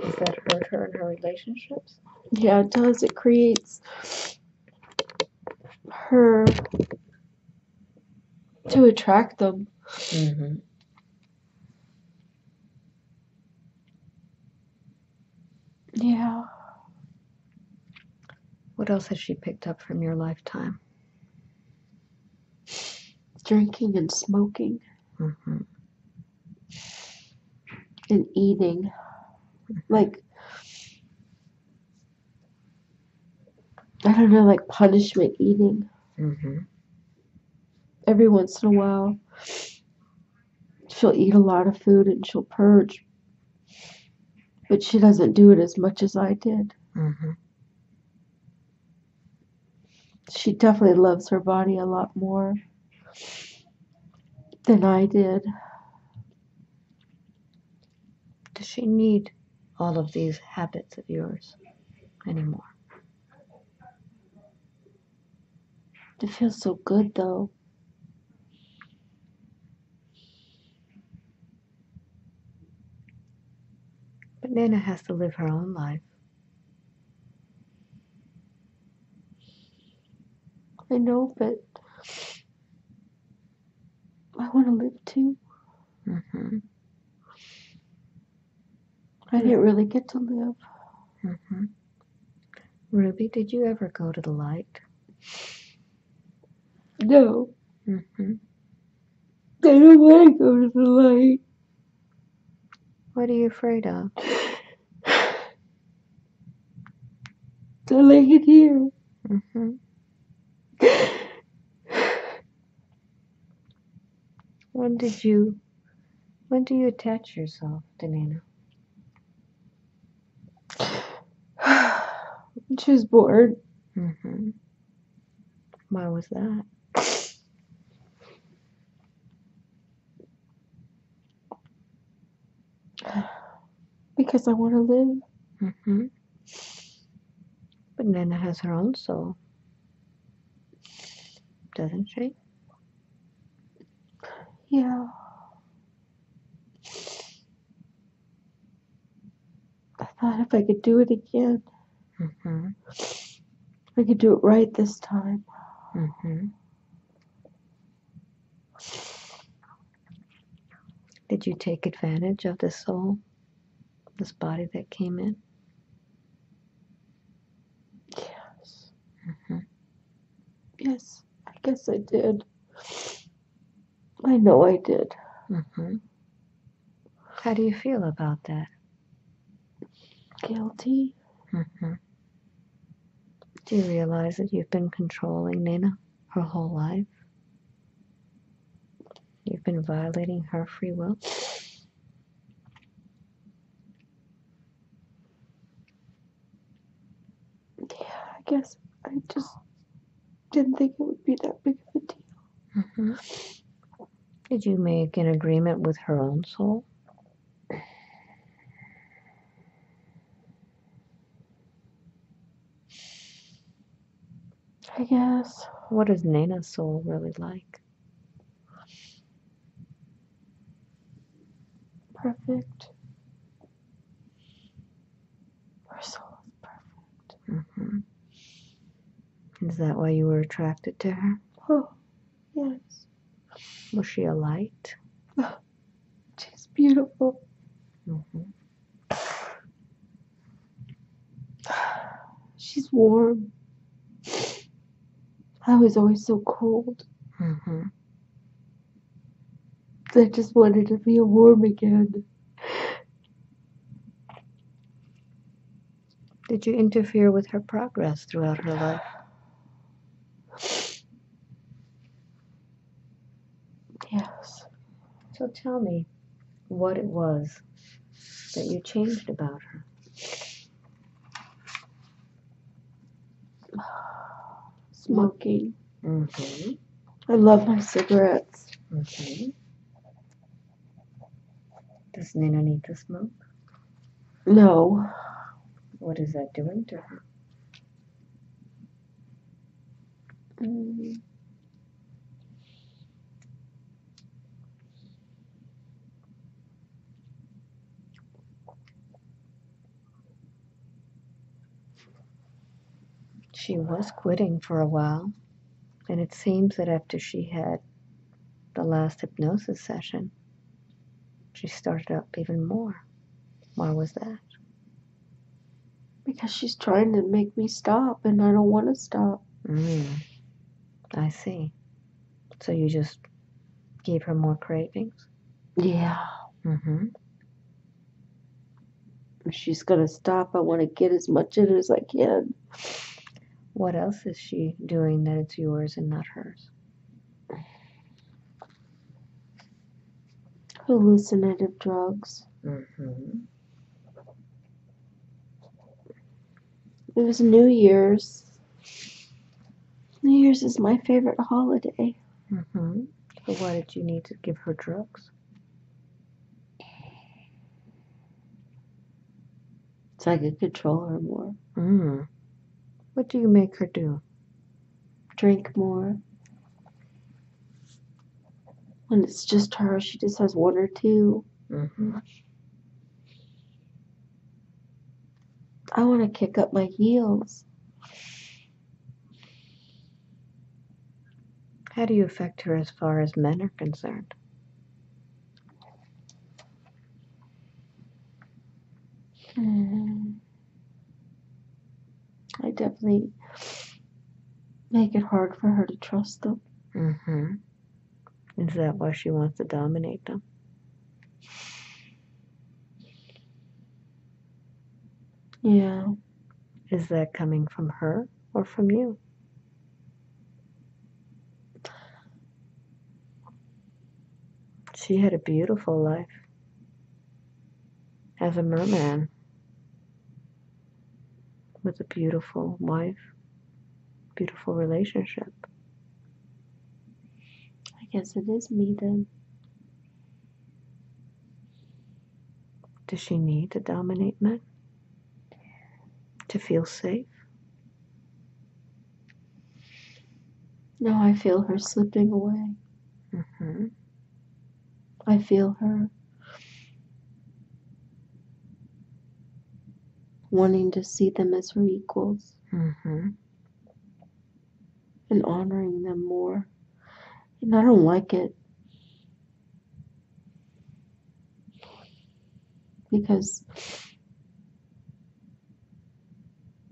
Does that hurt her in her relationships? Yeah, it does. It creates her to attract them. Mm-hmm. Yeah. What else has she picked up from your lifetime? Drinking and smoking. Mm-hmm. And eating. Like, I don't know, like punishment eating. Mm-hmm. Every once in a while, she'll eat a lot of food and she'll purge. But she doesn't do it as much as I did. Mm-hmm. She definitely loves her body a lot more than I did. Does she need all of these habits of yours anymore? It feels so good, though. But Nina has to live her own life. I know, but I want to live too. Mm-hmm. I didn't really get to live. Mm-hmm. Ruby, did you ever go to the light? No. Mm-hmm. I don't want to go to the light. What are you afraid of? I like it here. Mm-hmm. When do you attach yourself to Nina? She was bored. Mm-hmm. Why was that? Because I want to live. Mm-hmm. But Nina has her own soul, doesn't she? Yeah. I thought if I could do it again, mm-hmm, I could do it right this time. Mm-hmm. Did you take advantage of this soul, this body that came in? Yes. Mm-hmm. Yes, I guess I did. I know I did. Mm-hmm. How do you feel about that? Guilty. Mm-hmm. Do you realize that you've been controlling Nina her whole life? You've been violating her free will? Yeah, I guess I just didn't think it would be that big of a deal. Mm-hmm. Did you make an agreement with her own soul? I guess. What is Nina's soul really like? Perfect. Her soul is perfect. Mm-hmm. Is that why you were attracted to her? Oh, yes. Was she a light? Oh, she's beautiful. Mm-hmm. She's warm. I was always so cold. Mm-hmm. I just wanted to feel warm again. Did you interfere with her progress throughout her life? Yes. So tell me what it was that you changed about her. Smoking. Mm-hmm. I love my cigarettes. Okay. Does Nina need to smoke? No. What is that doing to her? She was quitting for a while, and it seems that after she had the last hypnosis session, she started up even more. Why was that? Because she's trying to make me stop, and I don't want to stop. I see. So you just gave her more cravings? Yeah. Mm-hmm. If she's going to stop, I want to get as much in as I can. What else is she doing that it's yours and not hers? Hallucinative drugs. Mm-hmm. It was New Year's. New Year's is my favorite holiday. Mm-hmm. So why did you need to give her drugs? So I could control her more. Mm. What do you make her do? Drink more. When it's just her, she just has one or two. Mm-hmm. I want to kick up my heels. How do you affect her as far as men are concerned? I definitely make it hard for her to trust them. Mm-hmm. Is that why she wants to dominate them? Yeah. Is that coming from her or from you? She had a beautiful life as a merman with a beautiful wife, beautiful relationship. I guess it is me then. Does she need to dominate men? To feel safe? No, I feel her slipping away. Mm-hmm. I feel her wanting to see them as her equals. Mm-hmm. And honoring them more. And I don't like it. Because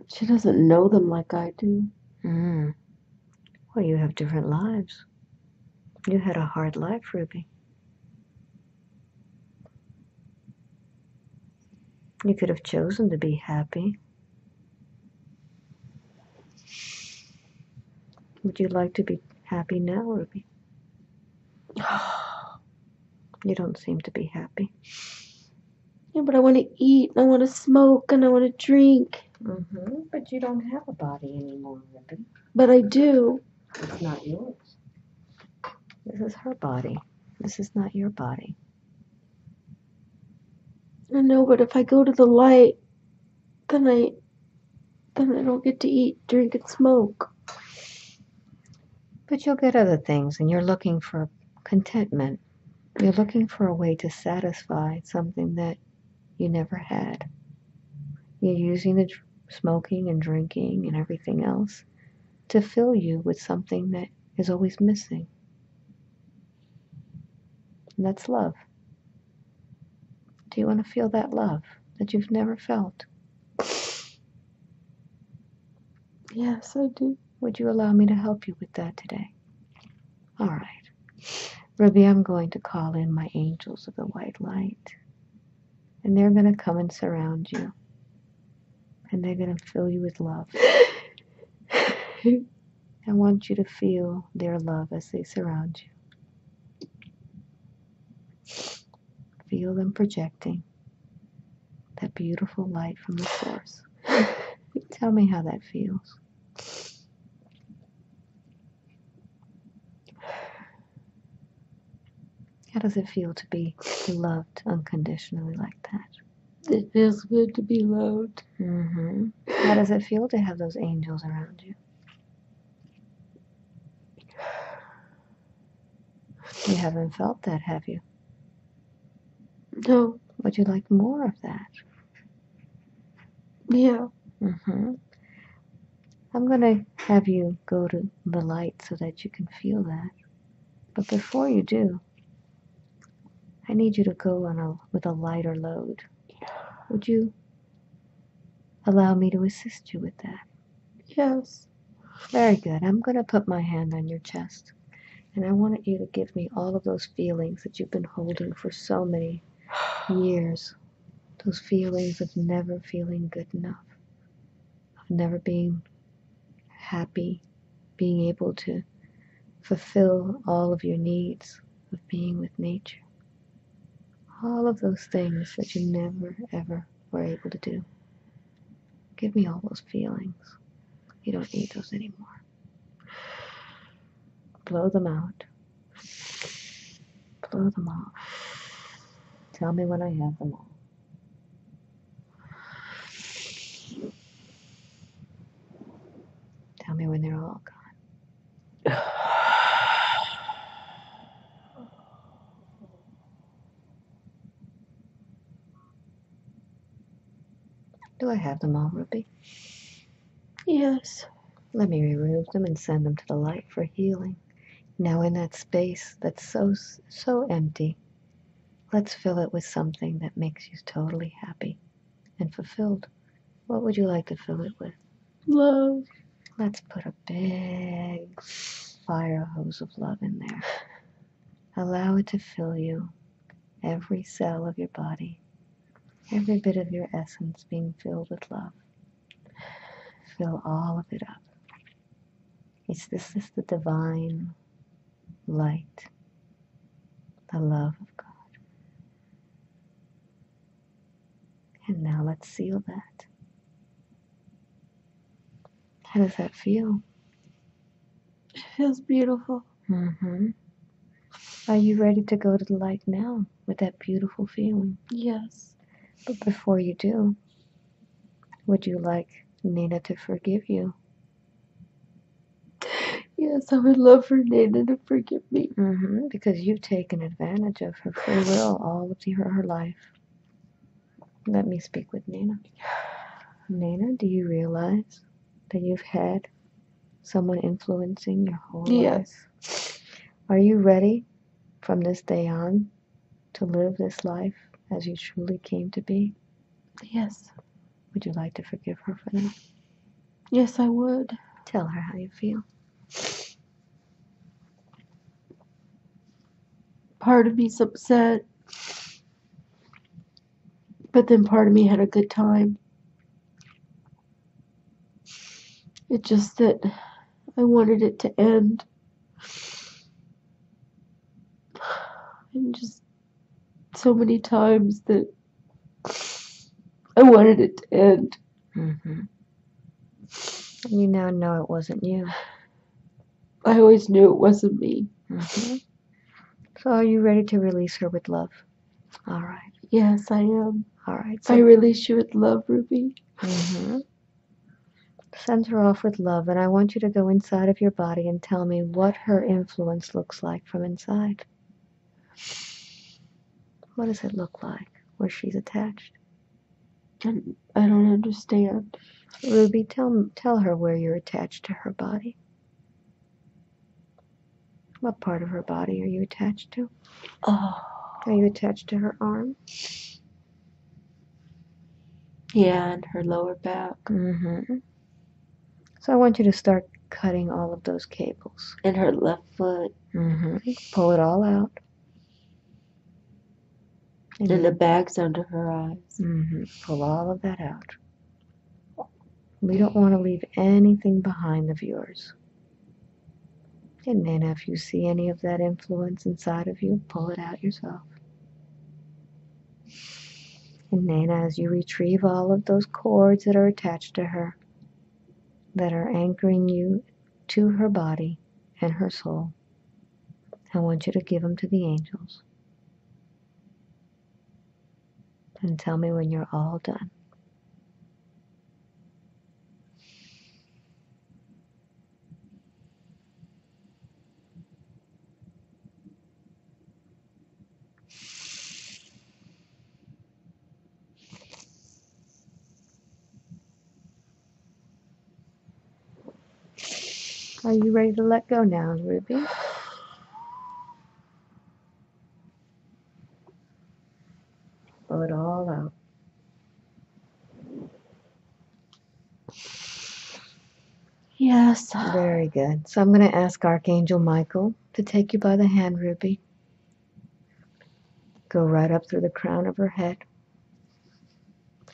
she doesn't know them like I do. Mm. Well, you have different lives. You had a hard life, Ruby. You could have chosen to be happy. Would you like to be happy now, Ruby? You don't seem to be happy. Yeah, but I want to eat, and I want to smoke, and I want to drink. Mm-hmm. But you don't have a body anymore, Ruby. But I do. It's not yours. This is her body. This is not your body. I know, but if I go to the light, then I don't get to eat, drink, and smoke. But you'll get other things, and you're looking for contentment. You're looking for a way to satisfy something that you never had. You're using the smoking and drinking and everything else to fill you with something that is always missing. And that's love. Do you want to feel that love that you've never felt? Yes, I do. Would you allow me to help you with that today? All right. Ruby, I'm going to call in my angels of the white light. And they're going to come and surround you. And they're going to fill you with love. I want you to feel their love as they surround you. Feel them projecting that beautiful light from the source. Tell me how that feels. How does it feel to be loved unconditionally like that? It feels good to be loved. Mm-hmm. How does it feel to have those angels around you? You haven't felt that, have you? No. Would you like more of that? Yeah. Mm-hmm. I'm going to have you go to the light so that you can feel that. But before you do, I need you to go on with a lighter load. Would you allow me to assist you with that? Yes. Very good. I'm going to put my hand on your chest, and I want you to give me all of those feelings that you've been holding for so many years. Those feelings of never feeling good enough, of never being happy, being able to fulfill all of your needs, of being with nature. All of those things that you never, ever were able to do. Give me all those feelings. You don't need those anymore. Blow them out. Blow them all. Tell me when I have them all. Tell me when they're all gone. Do I have them all, Ruby? Yes. Let me remove them and send them to the light for healing. Now in that space that's so empty, let's fill it with something that makes you totally happy and fulfilled. What would you like to fill it with? Love. Let's put a big fire hose of love in there. Allow it to fill you, every cell of your body, every bit of your essence being filled with love. Fill all of it up. This is the divine light, the love of God. And now let's seal that. How does that feel? It feels beautiful. Mm-hmm. Are you ready to go to the light now with that beautiful feeling? Yes. But before you do, would you like Nina to forgive you? Yes, I would love for Nina to forgive me. Mm-hmm, because you've taken advantage of her free will all of her life. Let me speak with Nina. Nina, do you realize that you've had someone influencing your whole life? Yes. Are you ready from this day on to live this life as you truly came to be? Yes. Would you like to forgive her for that? Yes, I would. Tell her how you feel. Part of me's upset, but then part of me had a good time. It's just that I wanted it to end. And just so many times that I wanted it to end. Mm-hmm. You now know it wasn't you. I always knew it wasn't me. Mm-hmm. So are you ready to release her with love? All right. Yes, I am. All right. So I release you with love, Ruby. Mm-hmm. Send her off with love, and I want you to go inside of your body and tell me what her influence looks like from inside. What does it look like where she's attached? I don't understand. Ruby, tell her where you're attached to her body. What part of her body are you attached to? Oh. Are you attached to her arm? Yeah, and her lower back. Mm-hmm. So I want you to start cutting all of those cables. And her left foot. Mm-hmm. Pull it all out. And the bags under her eyes. Mm-hmm. Pull all of that out. We don't want to leave anything behind the viewers. And then if you see any of that influence inside of you, pull it out yourself. And then as you retrieve all of those cords that are attached to her, that are anchoring you to her body and her soul, I want you to give them to the angels. And tell me when you're all done. Are you ready to let go now, Ruby? Blow it all out. Yes. Very good. So I'm going to ask Archangel Michael to take you by the hand, Ruby. Go right up through the crown of her head.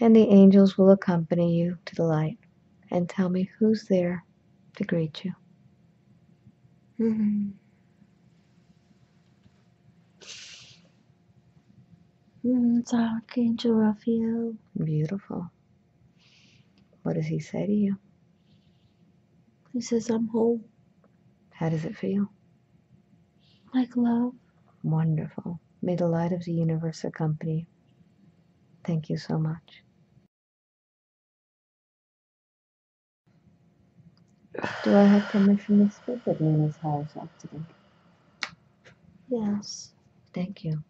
And the angels will accompany you to the light. And tell me who's there to greet you. It's Archangel Raphael. Beautiful. What does he say to you? He says, I'm whole. How does it feel? Like love. Wonderful. May the light of the universe accompany you. Thank you so much. Do I have permission to speak with Nina's house after today? Yes. Thank you.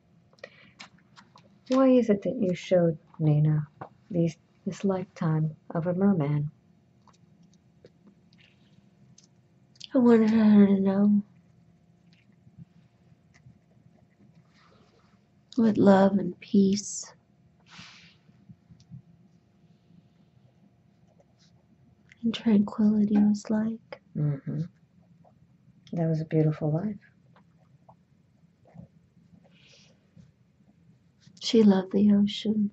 Why is it that you showed Nina this lifetime of a merman? I wanted her to know what love and peace and tranquility was like. That was a beautiful life. She loved the ocean.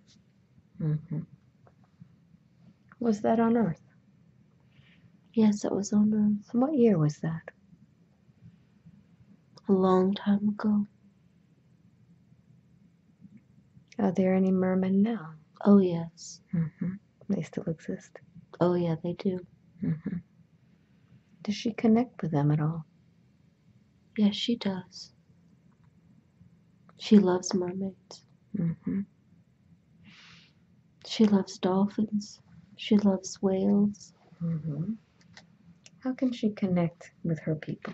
Was that on Earth? Yes, it was on Earth. And what year was that? A long time ago. Are there any mermen now? Oh, yes. They still exist. Oh, yeah, they do. Does she connect with them at all? Yes, she does. She loves mermaids. She loves dolphins. She loves whales. How can she connect with her people?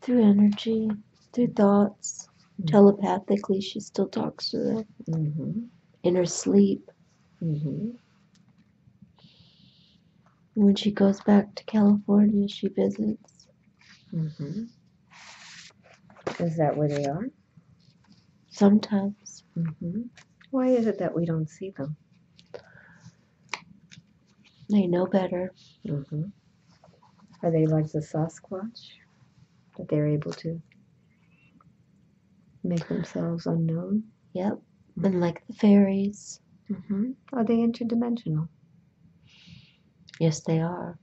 Through energy, through thoughts. Telepathically, she still talks to them. In her sleep. When she goes back to California, she visits. Is that where they are? Sometimes. Why is it that we don't see them? They know better. Are they like the Sasquatch? That they're able to make themselves unknown? Yep. And like the fairies. Are they interdimensional? Yes, they are.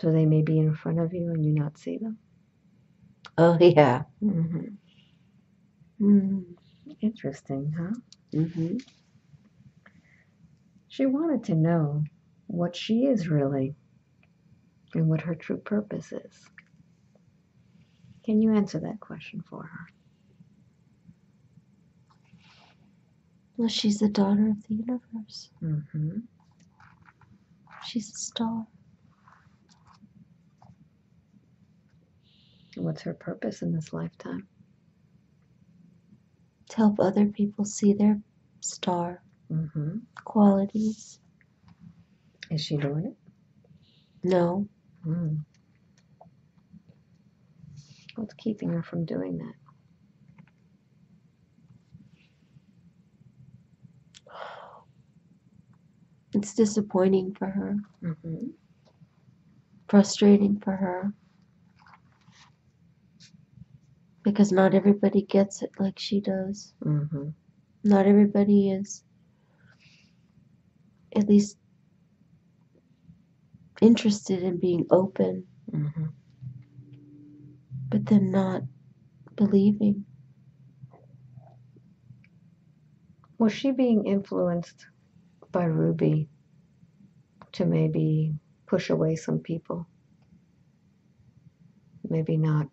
So they may be in front of you and you not see them? Oh, yeah. Interesting, huh? She wanted to know what she is really and what her true purpose is. Can you answer that question for her? Well, she's the daughter of the universe. She's a star. What's her purpose in this lifetime? To help other people see their star qualities. Is she doing it? No. What's keeping her from doing that? It's disappointing for her, frustrating for her, because not everybody gets it like she does. Not everybody is at least interested in being open, but then not believing. Was she being influenced by Ruby to maybe push away some people, maybe not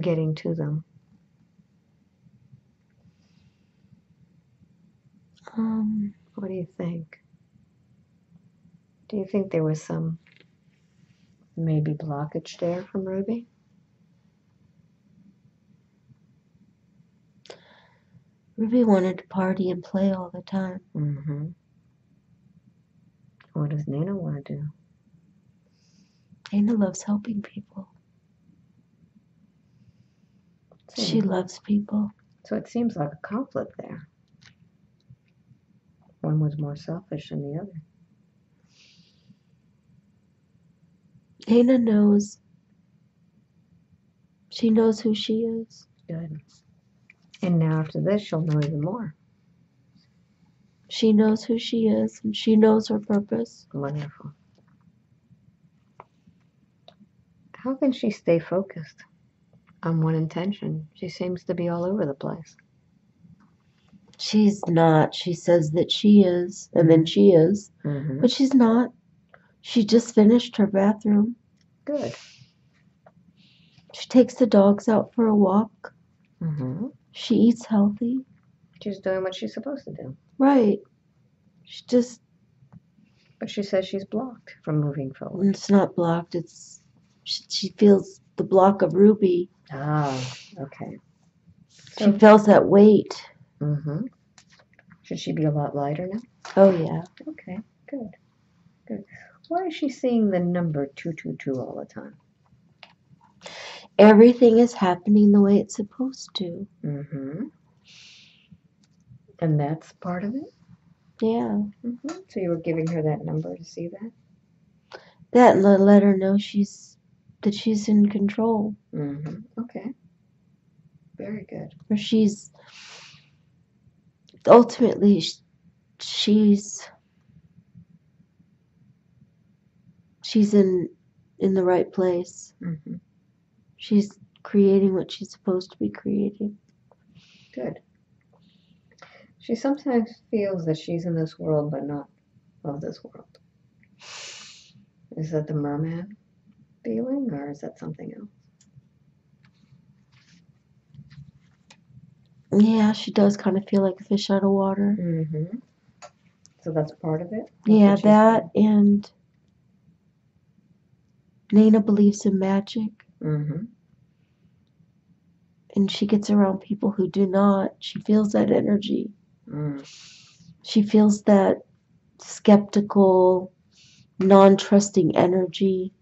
getting to them? What do you think? Do you think there was some maybe blockage there from Ruby? Ruby wanted to party and play all the time. What does Nina want to do? Nina loves helping people. She loves people. So it seems like a conflict there. one was more selfish than the other. Nina knows. She knows who she is. Good. And now after this, she'll know even more. She knows who she is, and she knows her purpose. Wonderful. How can she stay focused on one intention? She seems to be all over the place. She's not. She says that she is, and then she is. Mm-hmm. But she's not. She just finished her bathroom. Good. She takes the dogs out for a walk. Mm-hmm. She eats healthy. She's doing what she's supposed to do. Right. She just... But she says she's blocked from moving forward. It's not blocked. It's... She feels the block of Ruby. Oh, okay. So she feels that weight. Mm-hmm. Should she be a lot lighter now? Oh, yeah. Okay, good. Good. Why is she seeing the number 222 all the time? Everything is happening the way it's supposed to. Mm-hmm. And that's part of it? Yeah. Mm-hmm. So you were giving her that number to see that? That let her know that she's in control. Mm-hmm. Okay. Very good. Or she's... Ultimately, she's in the right place. Mm-hmm. She's creating what she's supposed to be creating. Good. She sometimes feels that she's in this world, but not of this world. Is that the merman feeling, or is that something else? Yeah, she does kind of feel like a fish out of water. Mm-hmm. So that's part of it? Yeah, that and Nina believes in magic. Mm-hmm. And she gets around people who do not. She feels that energy. Mm. She feels that skeptical, non-trusting energy.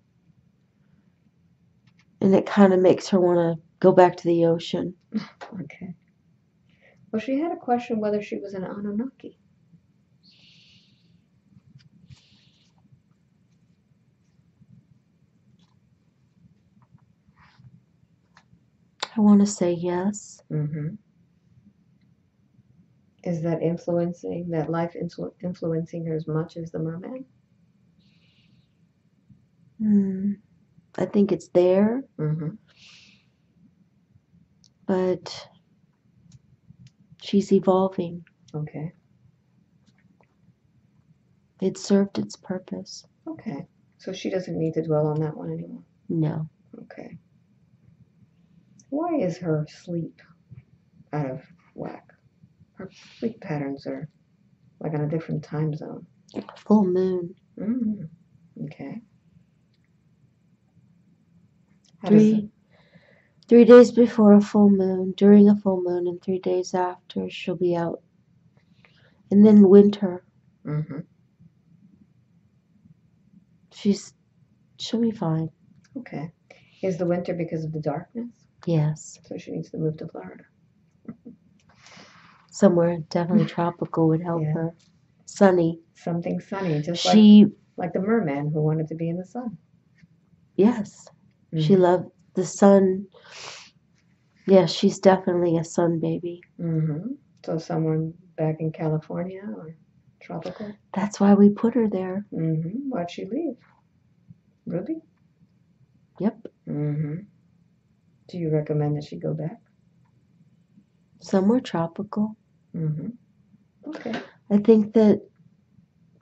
And it kind of makes her want to go back to the ocean. Okay. Well, she had a question whether she was an Anunnaki. I want to say yes. Mm-hmm. Is that influencing, that life influencing her as much as the merman? Mm, I think it's there. Mm-hmm. But... she's evolving. Okay. It served its purpose. Okay. So she doesn't need to dwell on that one anymore? No. Okay. Why is her sleep out of whack? Her sleep patterns are like on a different time zone. Full moon. Mm-hmm. Okay. How does it... 3 days before a full moon, during a full moon, and 3 days after, she'll be out. And then winter. Mm-hmm. She'll be fine. Okay. Is the winter because of the darkness? Yes. So she needs to move to Florida. Somewhere definitely tropical would help her. Sunny. Something sunny, just like the merman who wanted to be in the sun. Yes. Mm-hmm. She loved the sun. Yeah, she's definitely a sun baby. Mm-hmm. So someone back in California or tropical? That's why we put her there. Mm-hmm. Why'd she leave? Ruby? Yep. Mm-hmm. Do you recommend that she go back? Somewhere tropical. Mm-hmm. Okay. I think that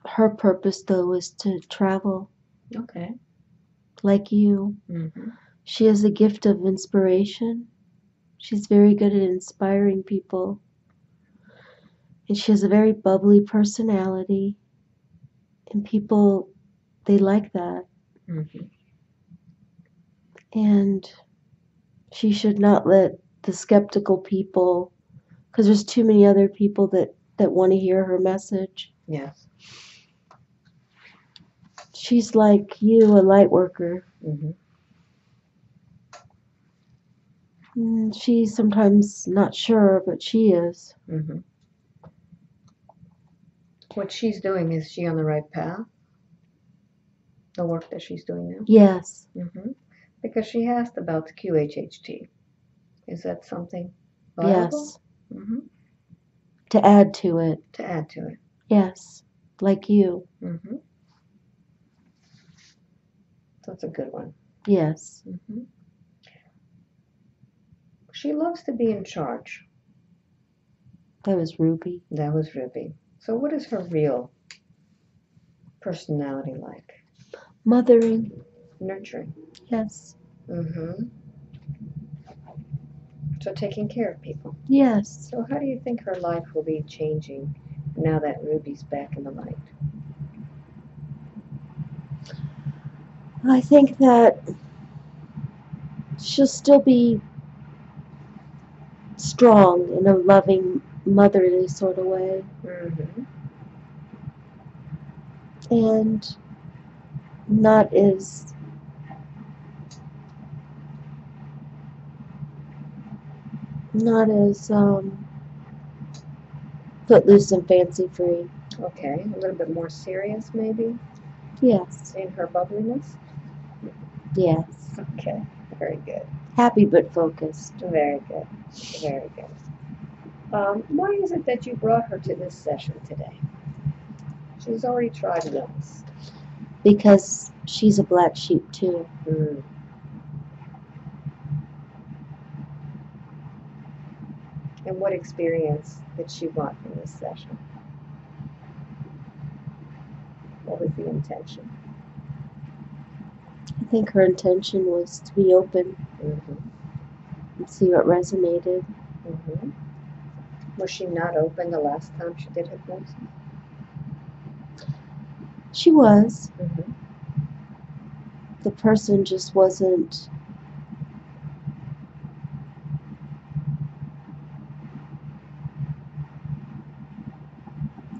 her purpose, though, is to travel. Okay. Like you. Mm-hmm. She has a gift of inspiration. She's very good at inspiring people. And she has a very bubbly personality. And people, they like that. Mm-hmm. And she should not let the skeptical people, because there's too many other people that want to hear her message. Yes. She's like you, a light worker. Mm-hmm. She's sometimes not sure, but she is. Mm-hmm. what she's doing, is she on the right path? The work that she's doing now? Yes. Mm-hmm. Because she asked about QHHT. Is that something viable? Yes. Mm-hmm. To add to it. To add to it. Yes. Like you. Mm-hmm. That's a good one. Yes. Mm-hmm. She loves to be in charge. That was Ruby. That was Ruby. So what is her real personality like? Mothering. Nurturing. Yes. Mm-hmm. So taking care of people. Yes. So how do you think her life will be changing now that Ruby's back in the light? I think that she'll still be strong in a loving, motherly sort of way. Mm-hmm. And not as footloose and fancy free. Okay, a little bit more serious maybe? Yes. In her bubbliness? Yes. Okay, very good. Happy but focused. Very good, very good. Why is it that you brought her to this session today? She's already tried once. Because she's a black sheep too. Mm. And what experience did she want from this session? What was the intention? I think her intention was to be open, mm-hmm, and see what resonated. Mm-hmm. Was she not open the last time she did hypnosis? She was. Mm-hmm. The person just wasn't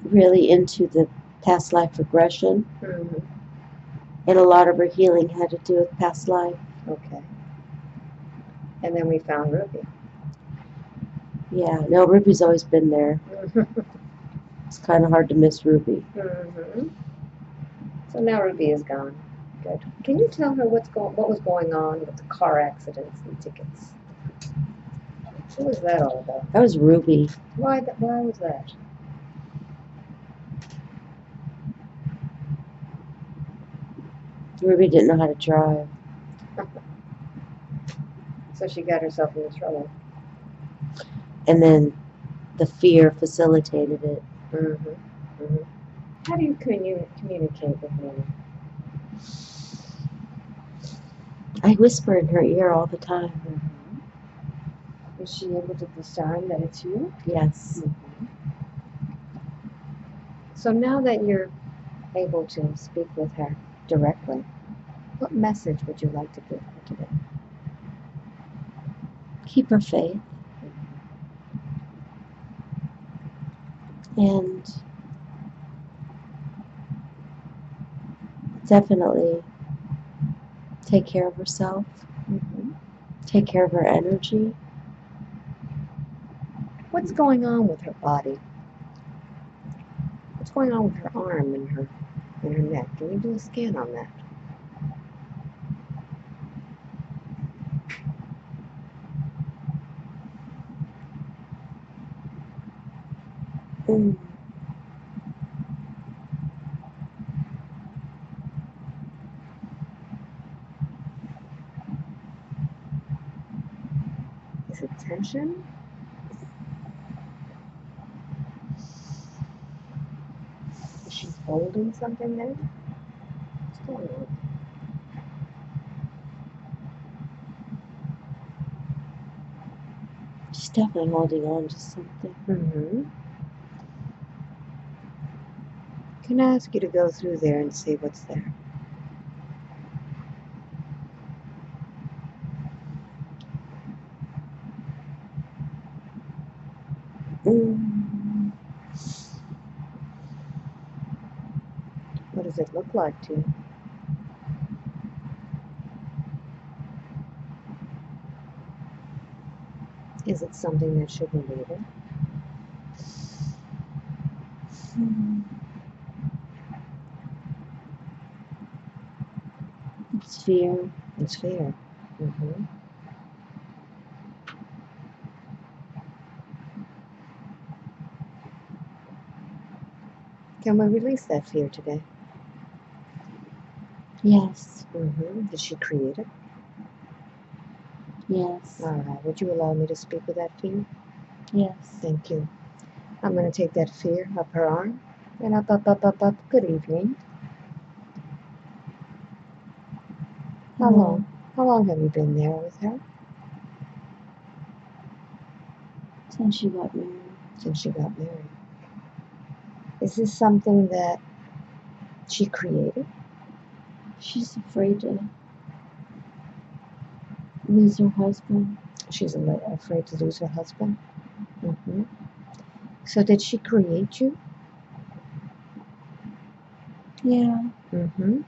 really into the past life regression. Mm-hmm. And a lot of her healing had to do with past life. Okay. And then we found Ruby. Yeah, no, Ruby's always been there. Mm-hmm. It's kind of hard to miss Ruby. Mm-hmm. So now Ruby is gone. Good. Can you tell her what was going on with the car accidents and tickets? What was that all about? That was Ruby. Why was that? Ruby didn't know how to drive. So she got herself into trouble. And then the fear facilitated it. Mm-hmm. Mm-hmm. How do you communicate with Nina? I whisper in her ear all the time. Mm-hmm. Is she able to discern that it's you? Yes. Mm-hmm. So now that you're able to speak with her directly, what message would you like to give her today? Keep her faith. And definitely take care of herself. Mm-hmm. Take care of her energy. What's going on with her body? What's going on with her arm and her neck? Can you do a scan on that? Mm. Is it tension? Is she holding something there? What's going on? She's definitely holding on to something. Mm-hmm. Can I ask you to go through there and see what's there? Mm. What does it look like to you? Is it something that shouldn't be there? Mm. sphere. And sphere. Mm-hmm. Can we release that fear today? Yes. Mm-hmm. Did she create it? Yes. All right. Would you allow me to speak with that fear? Yes. Thank you. I'm going to take that fear up her arm. And up. Good evening. How long? How long have you been there with her? Since she got married. Since she got married. Is this something that she created? She's afraid to lose her husband. She's afraid to lose her husband? Mm-hmm. So did she create you? Yeah. Mm-hmm.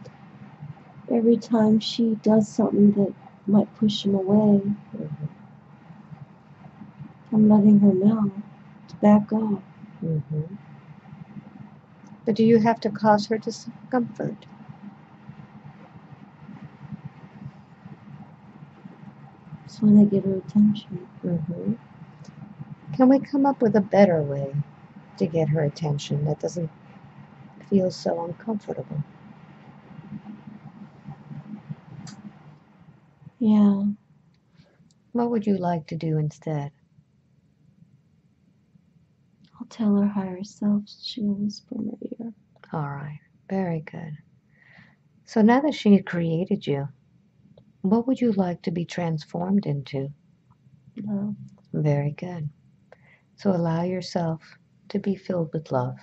Every time she does something that might push him away, mm-hmm. I'm letting her know to back off. Mm-hmm. But do you have to cause her discomfort? Just want to get her attention. Mm-hmm. Can we come up with a better way to get her attention that doesn't feel so uncomfortable? Yeah. What would you like to do instead? I'll tell her higher self. She'll whisper in her ear. All right. Very good. So now that she had created you, what would you like to be transformed into? Love. Very good. So allow yourself to be filled with love.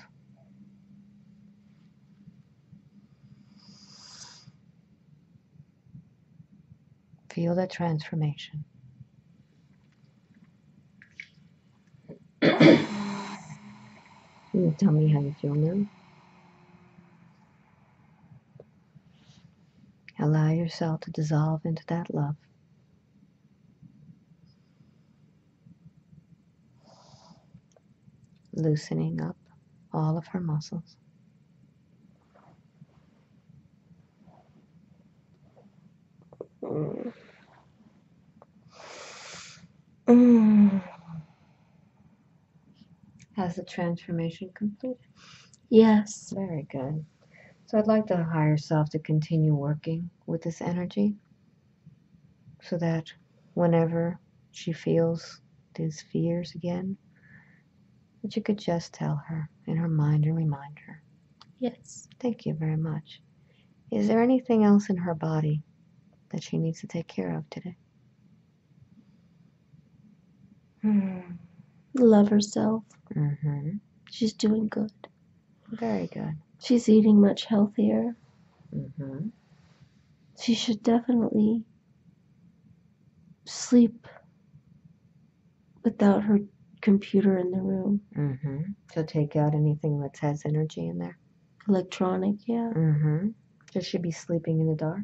Feel that transformation. Can you tell me how you feel now? Allow yourself to dissolve into that love. Loosening up all of her muscles. Has the transformation completed? Yes. Very good. So I'd like the higher self to continue working with this energy so that whenever she feels these fears again, that you could just tell her in her mind and remind her. Yes. Thank you very much. Is there anything else in her body that she needs to take care of today? Love herself. Mm-hmm. She's doing good. Very good. She's eating much healthier. Mm-hmm. She should definitely sleep without her computer in the room. Mm-hmm. So take out anything that has energy in there. Electronic, yeah. Mm-hmm. Does she be sleeping in the dark?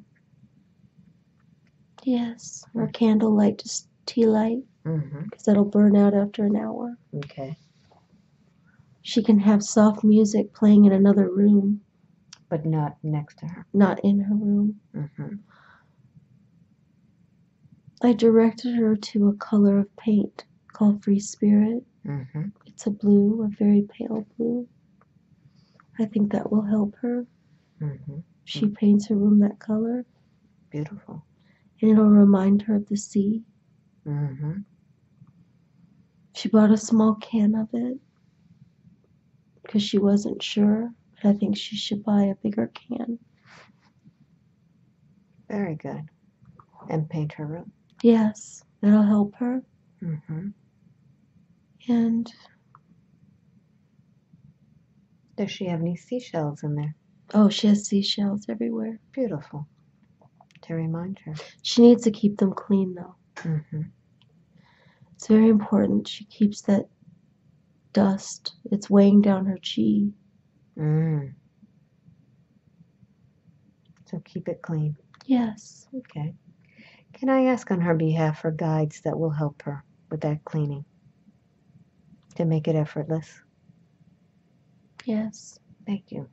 Yes. Mm-hmm. Or candlelight, just tea light. Mm-hmm. Because that'll burn out after an hour. Okay. She can have soft music playing in another room. But not next to her. Not in her room. Mm-hmm. I directed her to a color of paint called Free Spirit. Mm-hmm. It's a blue, a very pale blue. I think that will help her. Mm-hmm. She paints her room that color. Beautiful. And it'll remind her of the sea. Mm-hmm. She bought a small can of it because she wasn't sure, but I think she should buy a bigger can. Very good. And paint her room. Yes, that'll help her. Mm-hmm. And does she have any seashells in there? Oh, she has seashells everywhere. Beautiful. To remind her. She needs to keep them clean, though. Mm-hmm. It's very important she keeps that dust. It's weighing down her chi. Mm. So keep it clean. Yes. Okay. Can I ask on her behalf for guides that will help her with that cleaning to make it effortless? Yes. Thank you.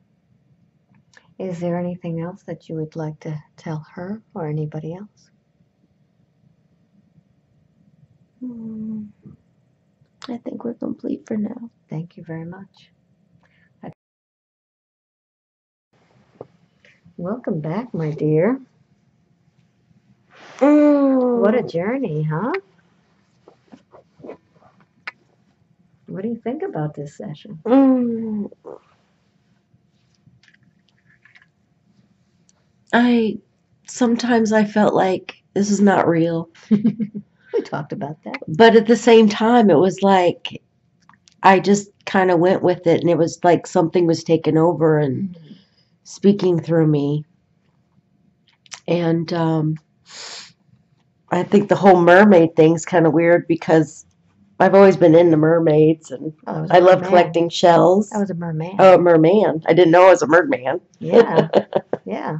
Is there anything else that you would like to tell her or anybody else? I think we're complete for now. Thank you very much. Welcome back, my dear. What a journey, huh? What do you think about this session? Sometimes I felt like this is not real. We talked about that. But at the same time, it was like I just kind of went with it, and it was like something was taking over and speaking through me. And I think the whole mermaid thing's kind of weird because I've always been into mermaids, and I love collecting shells. I was a merman. Oh, a merman. I didn't know I was a merman. Yeah. Yeah.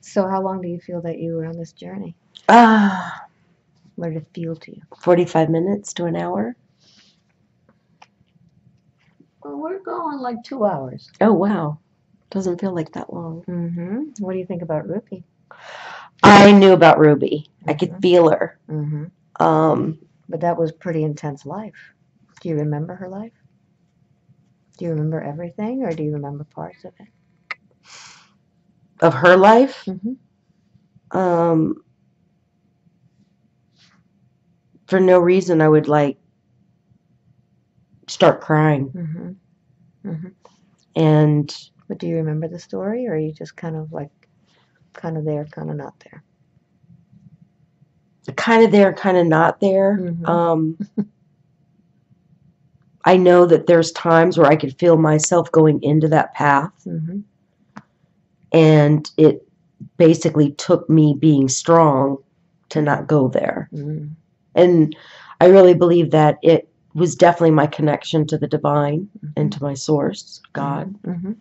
So how long do you feel that you were on this journey? What did it feel to you? 45 minutes to an hour. Well, we're going like 2 hours. Oh, wow. Doesn't feel like that long. Mm-hmm. What do you think about Ruby? I knew about Ruby. Mm-hmm. I could feel her. Mm-hmm. But that was pretty intense life. Do you remember her life? Do you remember everything, or do you remember parts of it? Of her life? Mm-hmm. For no reason, I would, like, start crying. Mm-hmm. Mm-hmm. And... But do you remember the story, or are you just kind of, like, kind of there, kind of not there? Kind of there, kind of not there. Mm-hmm. I know that there's times where I could feel myself going into that path. Mm-hmm. And it basically took me being strong to not go there. Mm-hmm. And I really believe that it was definitely my connection to the divine, mm-hmm, and to my source, God. Mm-hmm.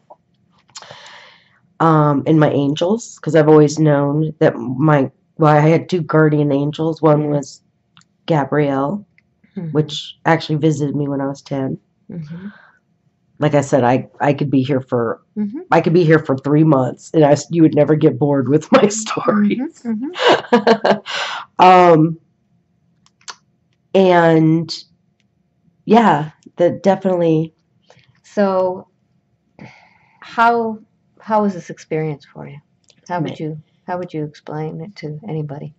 And my angels, because I've always known that my, well, I had two guardian angels. One was Gabrielle, mm-hmm, which actually visited me when I was 10. Mm-hmm. Like I said, I could be here for, mm-hmm, I could be here for 3 months, and you would never get bored with my stories. Mm-hmm. Mm-hmm. And yeah, that definitely. So how was this experience for you? How would you explain it to anybody?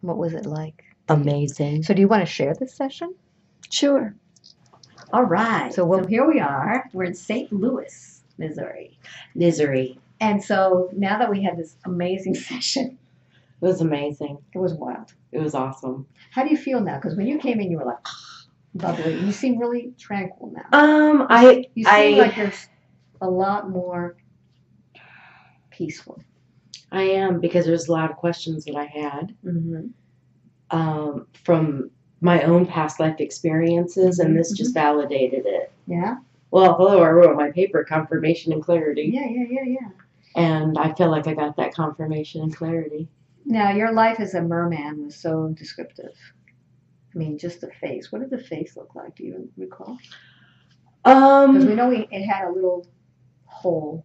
What was it like? Amazing. So do you want to share this session? Sure. All right. So, so here we are. We're in St. Louis, Missouri. Missouri. And so now that we had this amazing session. It was amazing. It was wild. It was awesome. How do you feel now? Because when you came in, you were like, bubbly. You seem really tranquil now. You seem like you're a lot more... peaceful. I am, because there's a lot of questions that I had, mm-hmm, from my own past life experiences, and this, mm-hmm, just validated it. Yeah. Well, hello, I wrote my paper, Confirmation and Clarity. Yeah, yeah, yeah, yeah. And I feel like I got that confirmation and clarity. Now, your life as a merman was so descriptive. I mean, just the face. What did the face look like? Do you recall? Because we know it had a little hole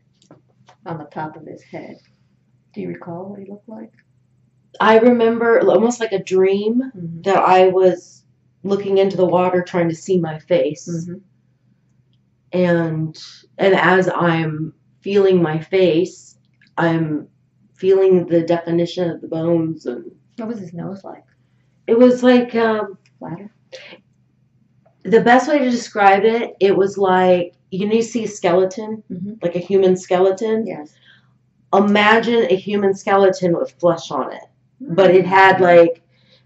on the top of his head. Do you recall what he looked like? I remember almost like a dream, mm-hmm, that I was looking into the water trying to see my face. Mm-hmm. And as I'm feeling my face, I'm feeling the definition of the bones. And what was his nose like? It was like... flatter? The best way to describe it, it was like, you need to see a skeleton, mm-hmm, like a human skeleton. Yes. Imagine a human skeleton with flesh on it. Mm-hmm. But it had, like,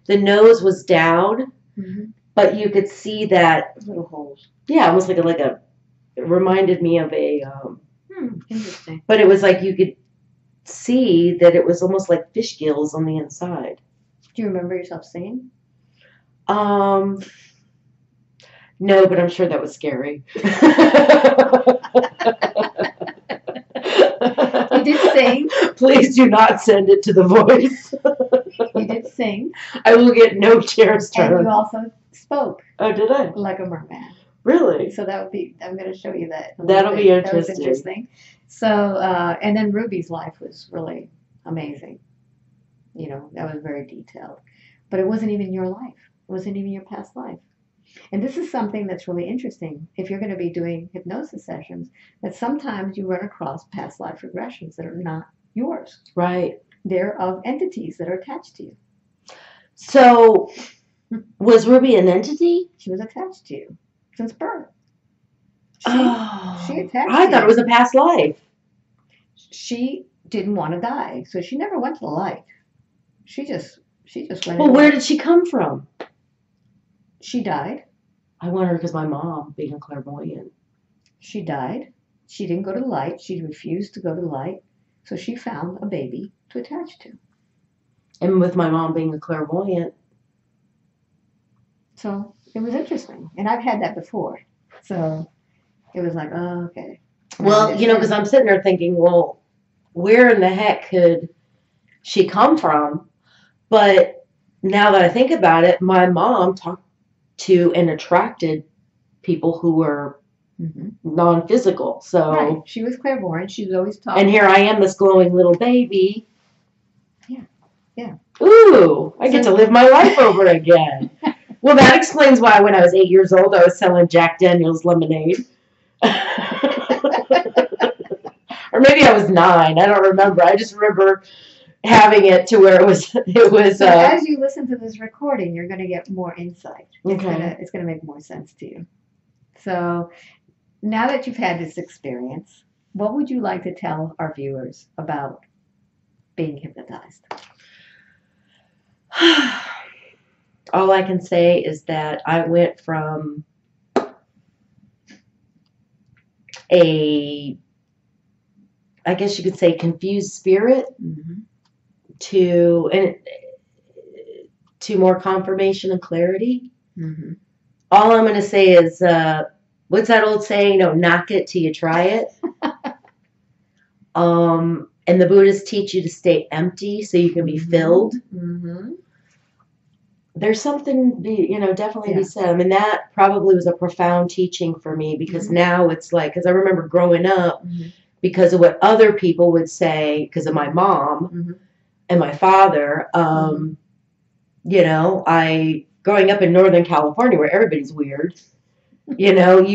the nose was down, mm-hmm, but you could see that little holes. Yeah, almost like a, it reminded me of a, interesting. But it was like you could see that it was almost like fish gills on the inside. Do you remember yourself seeing? No, but I'm sure that was scary. You did sing. Please do not send it to the voice. You did sing. I will get no chairs turned. And you also spoke. Oh, did I? Like a merman. Really? So that would be, I'm going to show you that. That'll be interesting. That was interesting. So, and then Ruby's life was really amazing. You know, that was very detailed. But it wasn't even your life. It wasn't even your past life. And this is something that's really interesting. If you're going to be doing hypnosis sessions, that sometimes you run across past life regressions that are not yours. Right. They're of entities that are attached to you. So, was Ruby an entity? She was attached to you since birth. She attached to you. I thought it was a past life. She didn't want to die, so she never went to the light. She just went. Well, where did she come from? She died. I wonder because my mom, being a clairvoyant. She died. She didn't go to the light. She refused to go to the light. So she found a baby to attach to. And with my mom being a clairvoyant. So it was interesting. And I've had that before. So it was like, oh, okay. Well, you know, because I'm sitting there thinking, well, where in the heck could she come from? But now that I think about it, my mom talked to and attracted people who were non-physical. So right. She was clairvoyant. She was always talking. And here I am, this glowing little baby. Yeah, yeah. Ooh, I get to live my life over again. Well, that explains why when I was 8 years old, I was selling Jack Daniel's lemonade. Or maybe I was 9. I don't remember. I just remember having it to where it was. So as you listen to this recording, you're going to get more insight. It's going to make more sense to you. So now that you've had this experience, what would you like to tell our viewers about being hypnotized? All I can say is that I went from a, I guess you could say, confused spirit to more confirmation and clarity. All I'm going to say is, what's that old saying? No, knock it till you try it. And the Buddhists teach you to stay empty so you can be filled. There's something, definitely be said. I mean, that probably was a profound teaching for me because now it's like, because I remember growing up because of what other people would say because of my mom and my father. Growing up in Northern California where everybody's weird, you want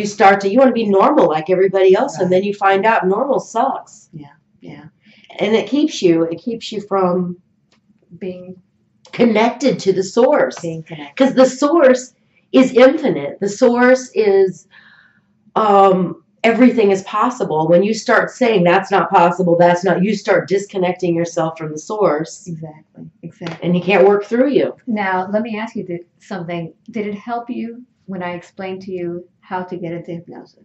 to be normal like everybody else. Right. And then you find out normal sucks. Yeah. Yeah. And it keeps you from being connected to the source, because the source is infinite. The source is everything is possible. When you start saying that's not possible, you start disconnecting yourself from the source. Exactly. And you can't work through you. Now, let me ask you something. Did it help you when I explained to you how to get into hypnosis?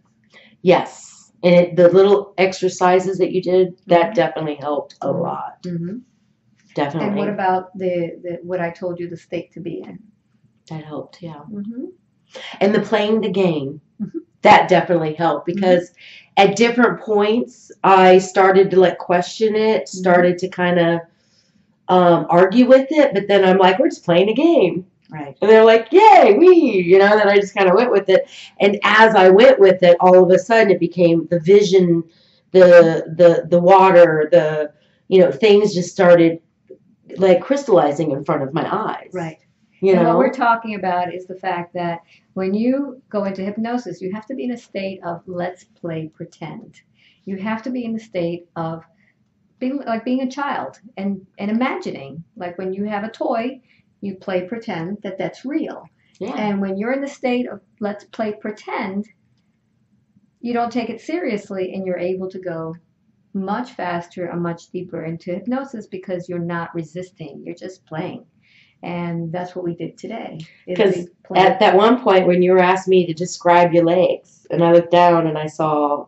Yes. And the little exercises that you did, that definitely helped a lot. Definitely. And what about what I told you the state to be in? That helped, yeah. And the playing the game. That definitely helped because at different points I started to question it, started to kind of argue with it, but then I'm like, we're just playing a game. Right. And they're like, yay, then I just kind of went with it. And as I went with it, all of a sudden it became the vision, the water, things just started like crystallizing in front of my eyes. Right. What we're talking about is the fact that when you go into hypnosis, you have to be in a state of let's play pretend. You have to be in the state of being a child and imagining. Like when you have a toy, you play pretend that's real. Yeah. And when you're in the state of let's play pretend, you don't take it seriously and you're able to go much faster and much deeper into hypnosis because you're not resisting. You're just playing. And that's what we did today. Because at that one point when you were asking me to describe your legs, and I looked down and I saw,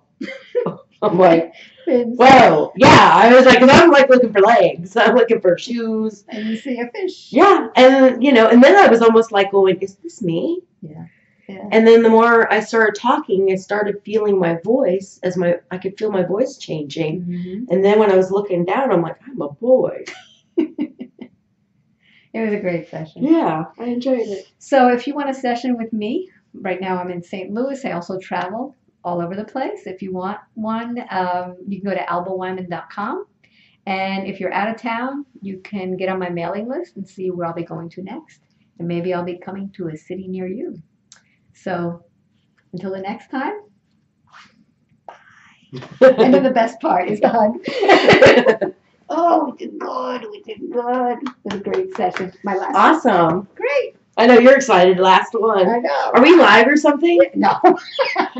I'm like, whoa, yeah. I was like, because I'm like looking for legs. I'm looking for shoes. And you see a fish. Yeah. And, and then I was almost like going, is this me? Yeah. Yeah. And then the more I started talking, I started feeling my voice I could feel my voice changing. And then when I was looking down, I'm like, I'm a boy. It was a great session. Yeah, I enjoyed it. So if you want a session with me, Right now I'm in St. Louis. I also travel all over the place. If you want one, you can go to albaweinman.com. And if you're out of town, you can get on my mailing list and see where I'll be going to next. And maybe I'll be coming to a city near you. So until the next time, bye. And then the best part is the hug. Oh, we did good. We did good. It was a great session. My last awesome. One. Great. I know you're excited. Last one. I know. Are we live or something? No.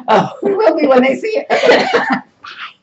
Oh. We will be when they see it. Bye.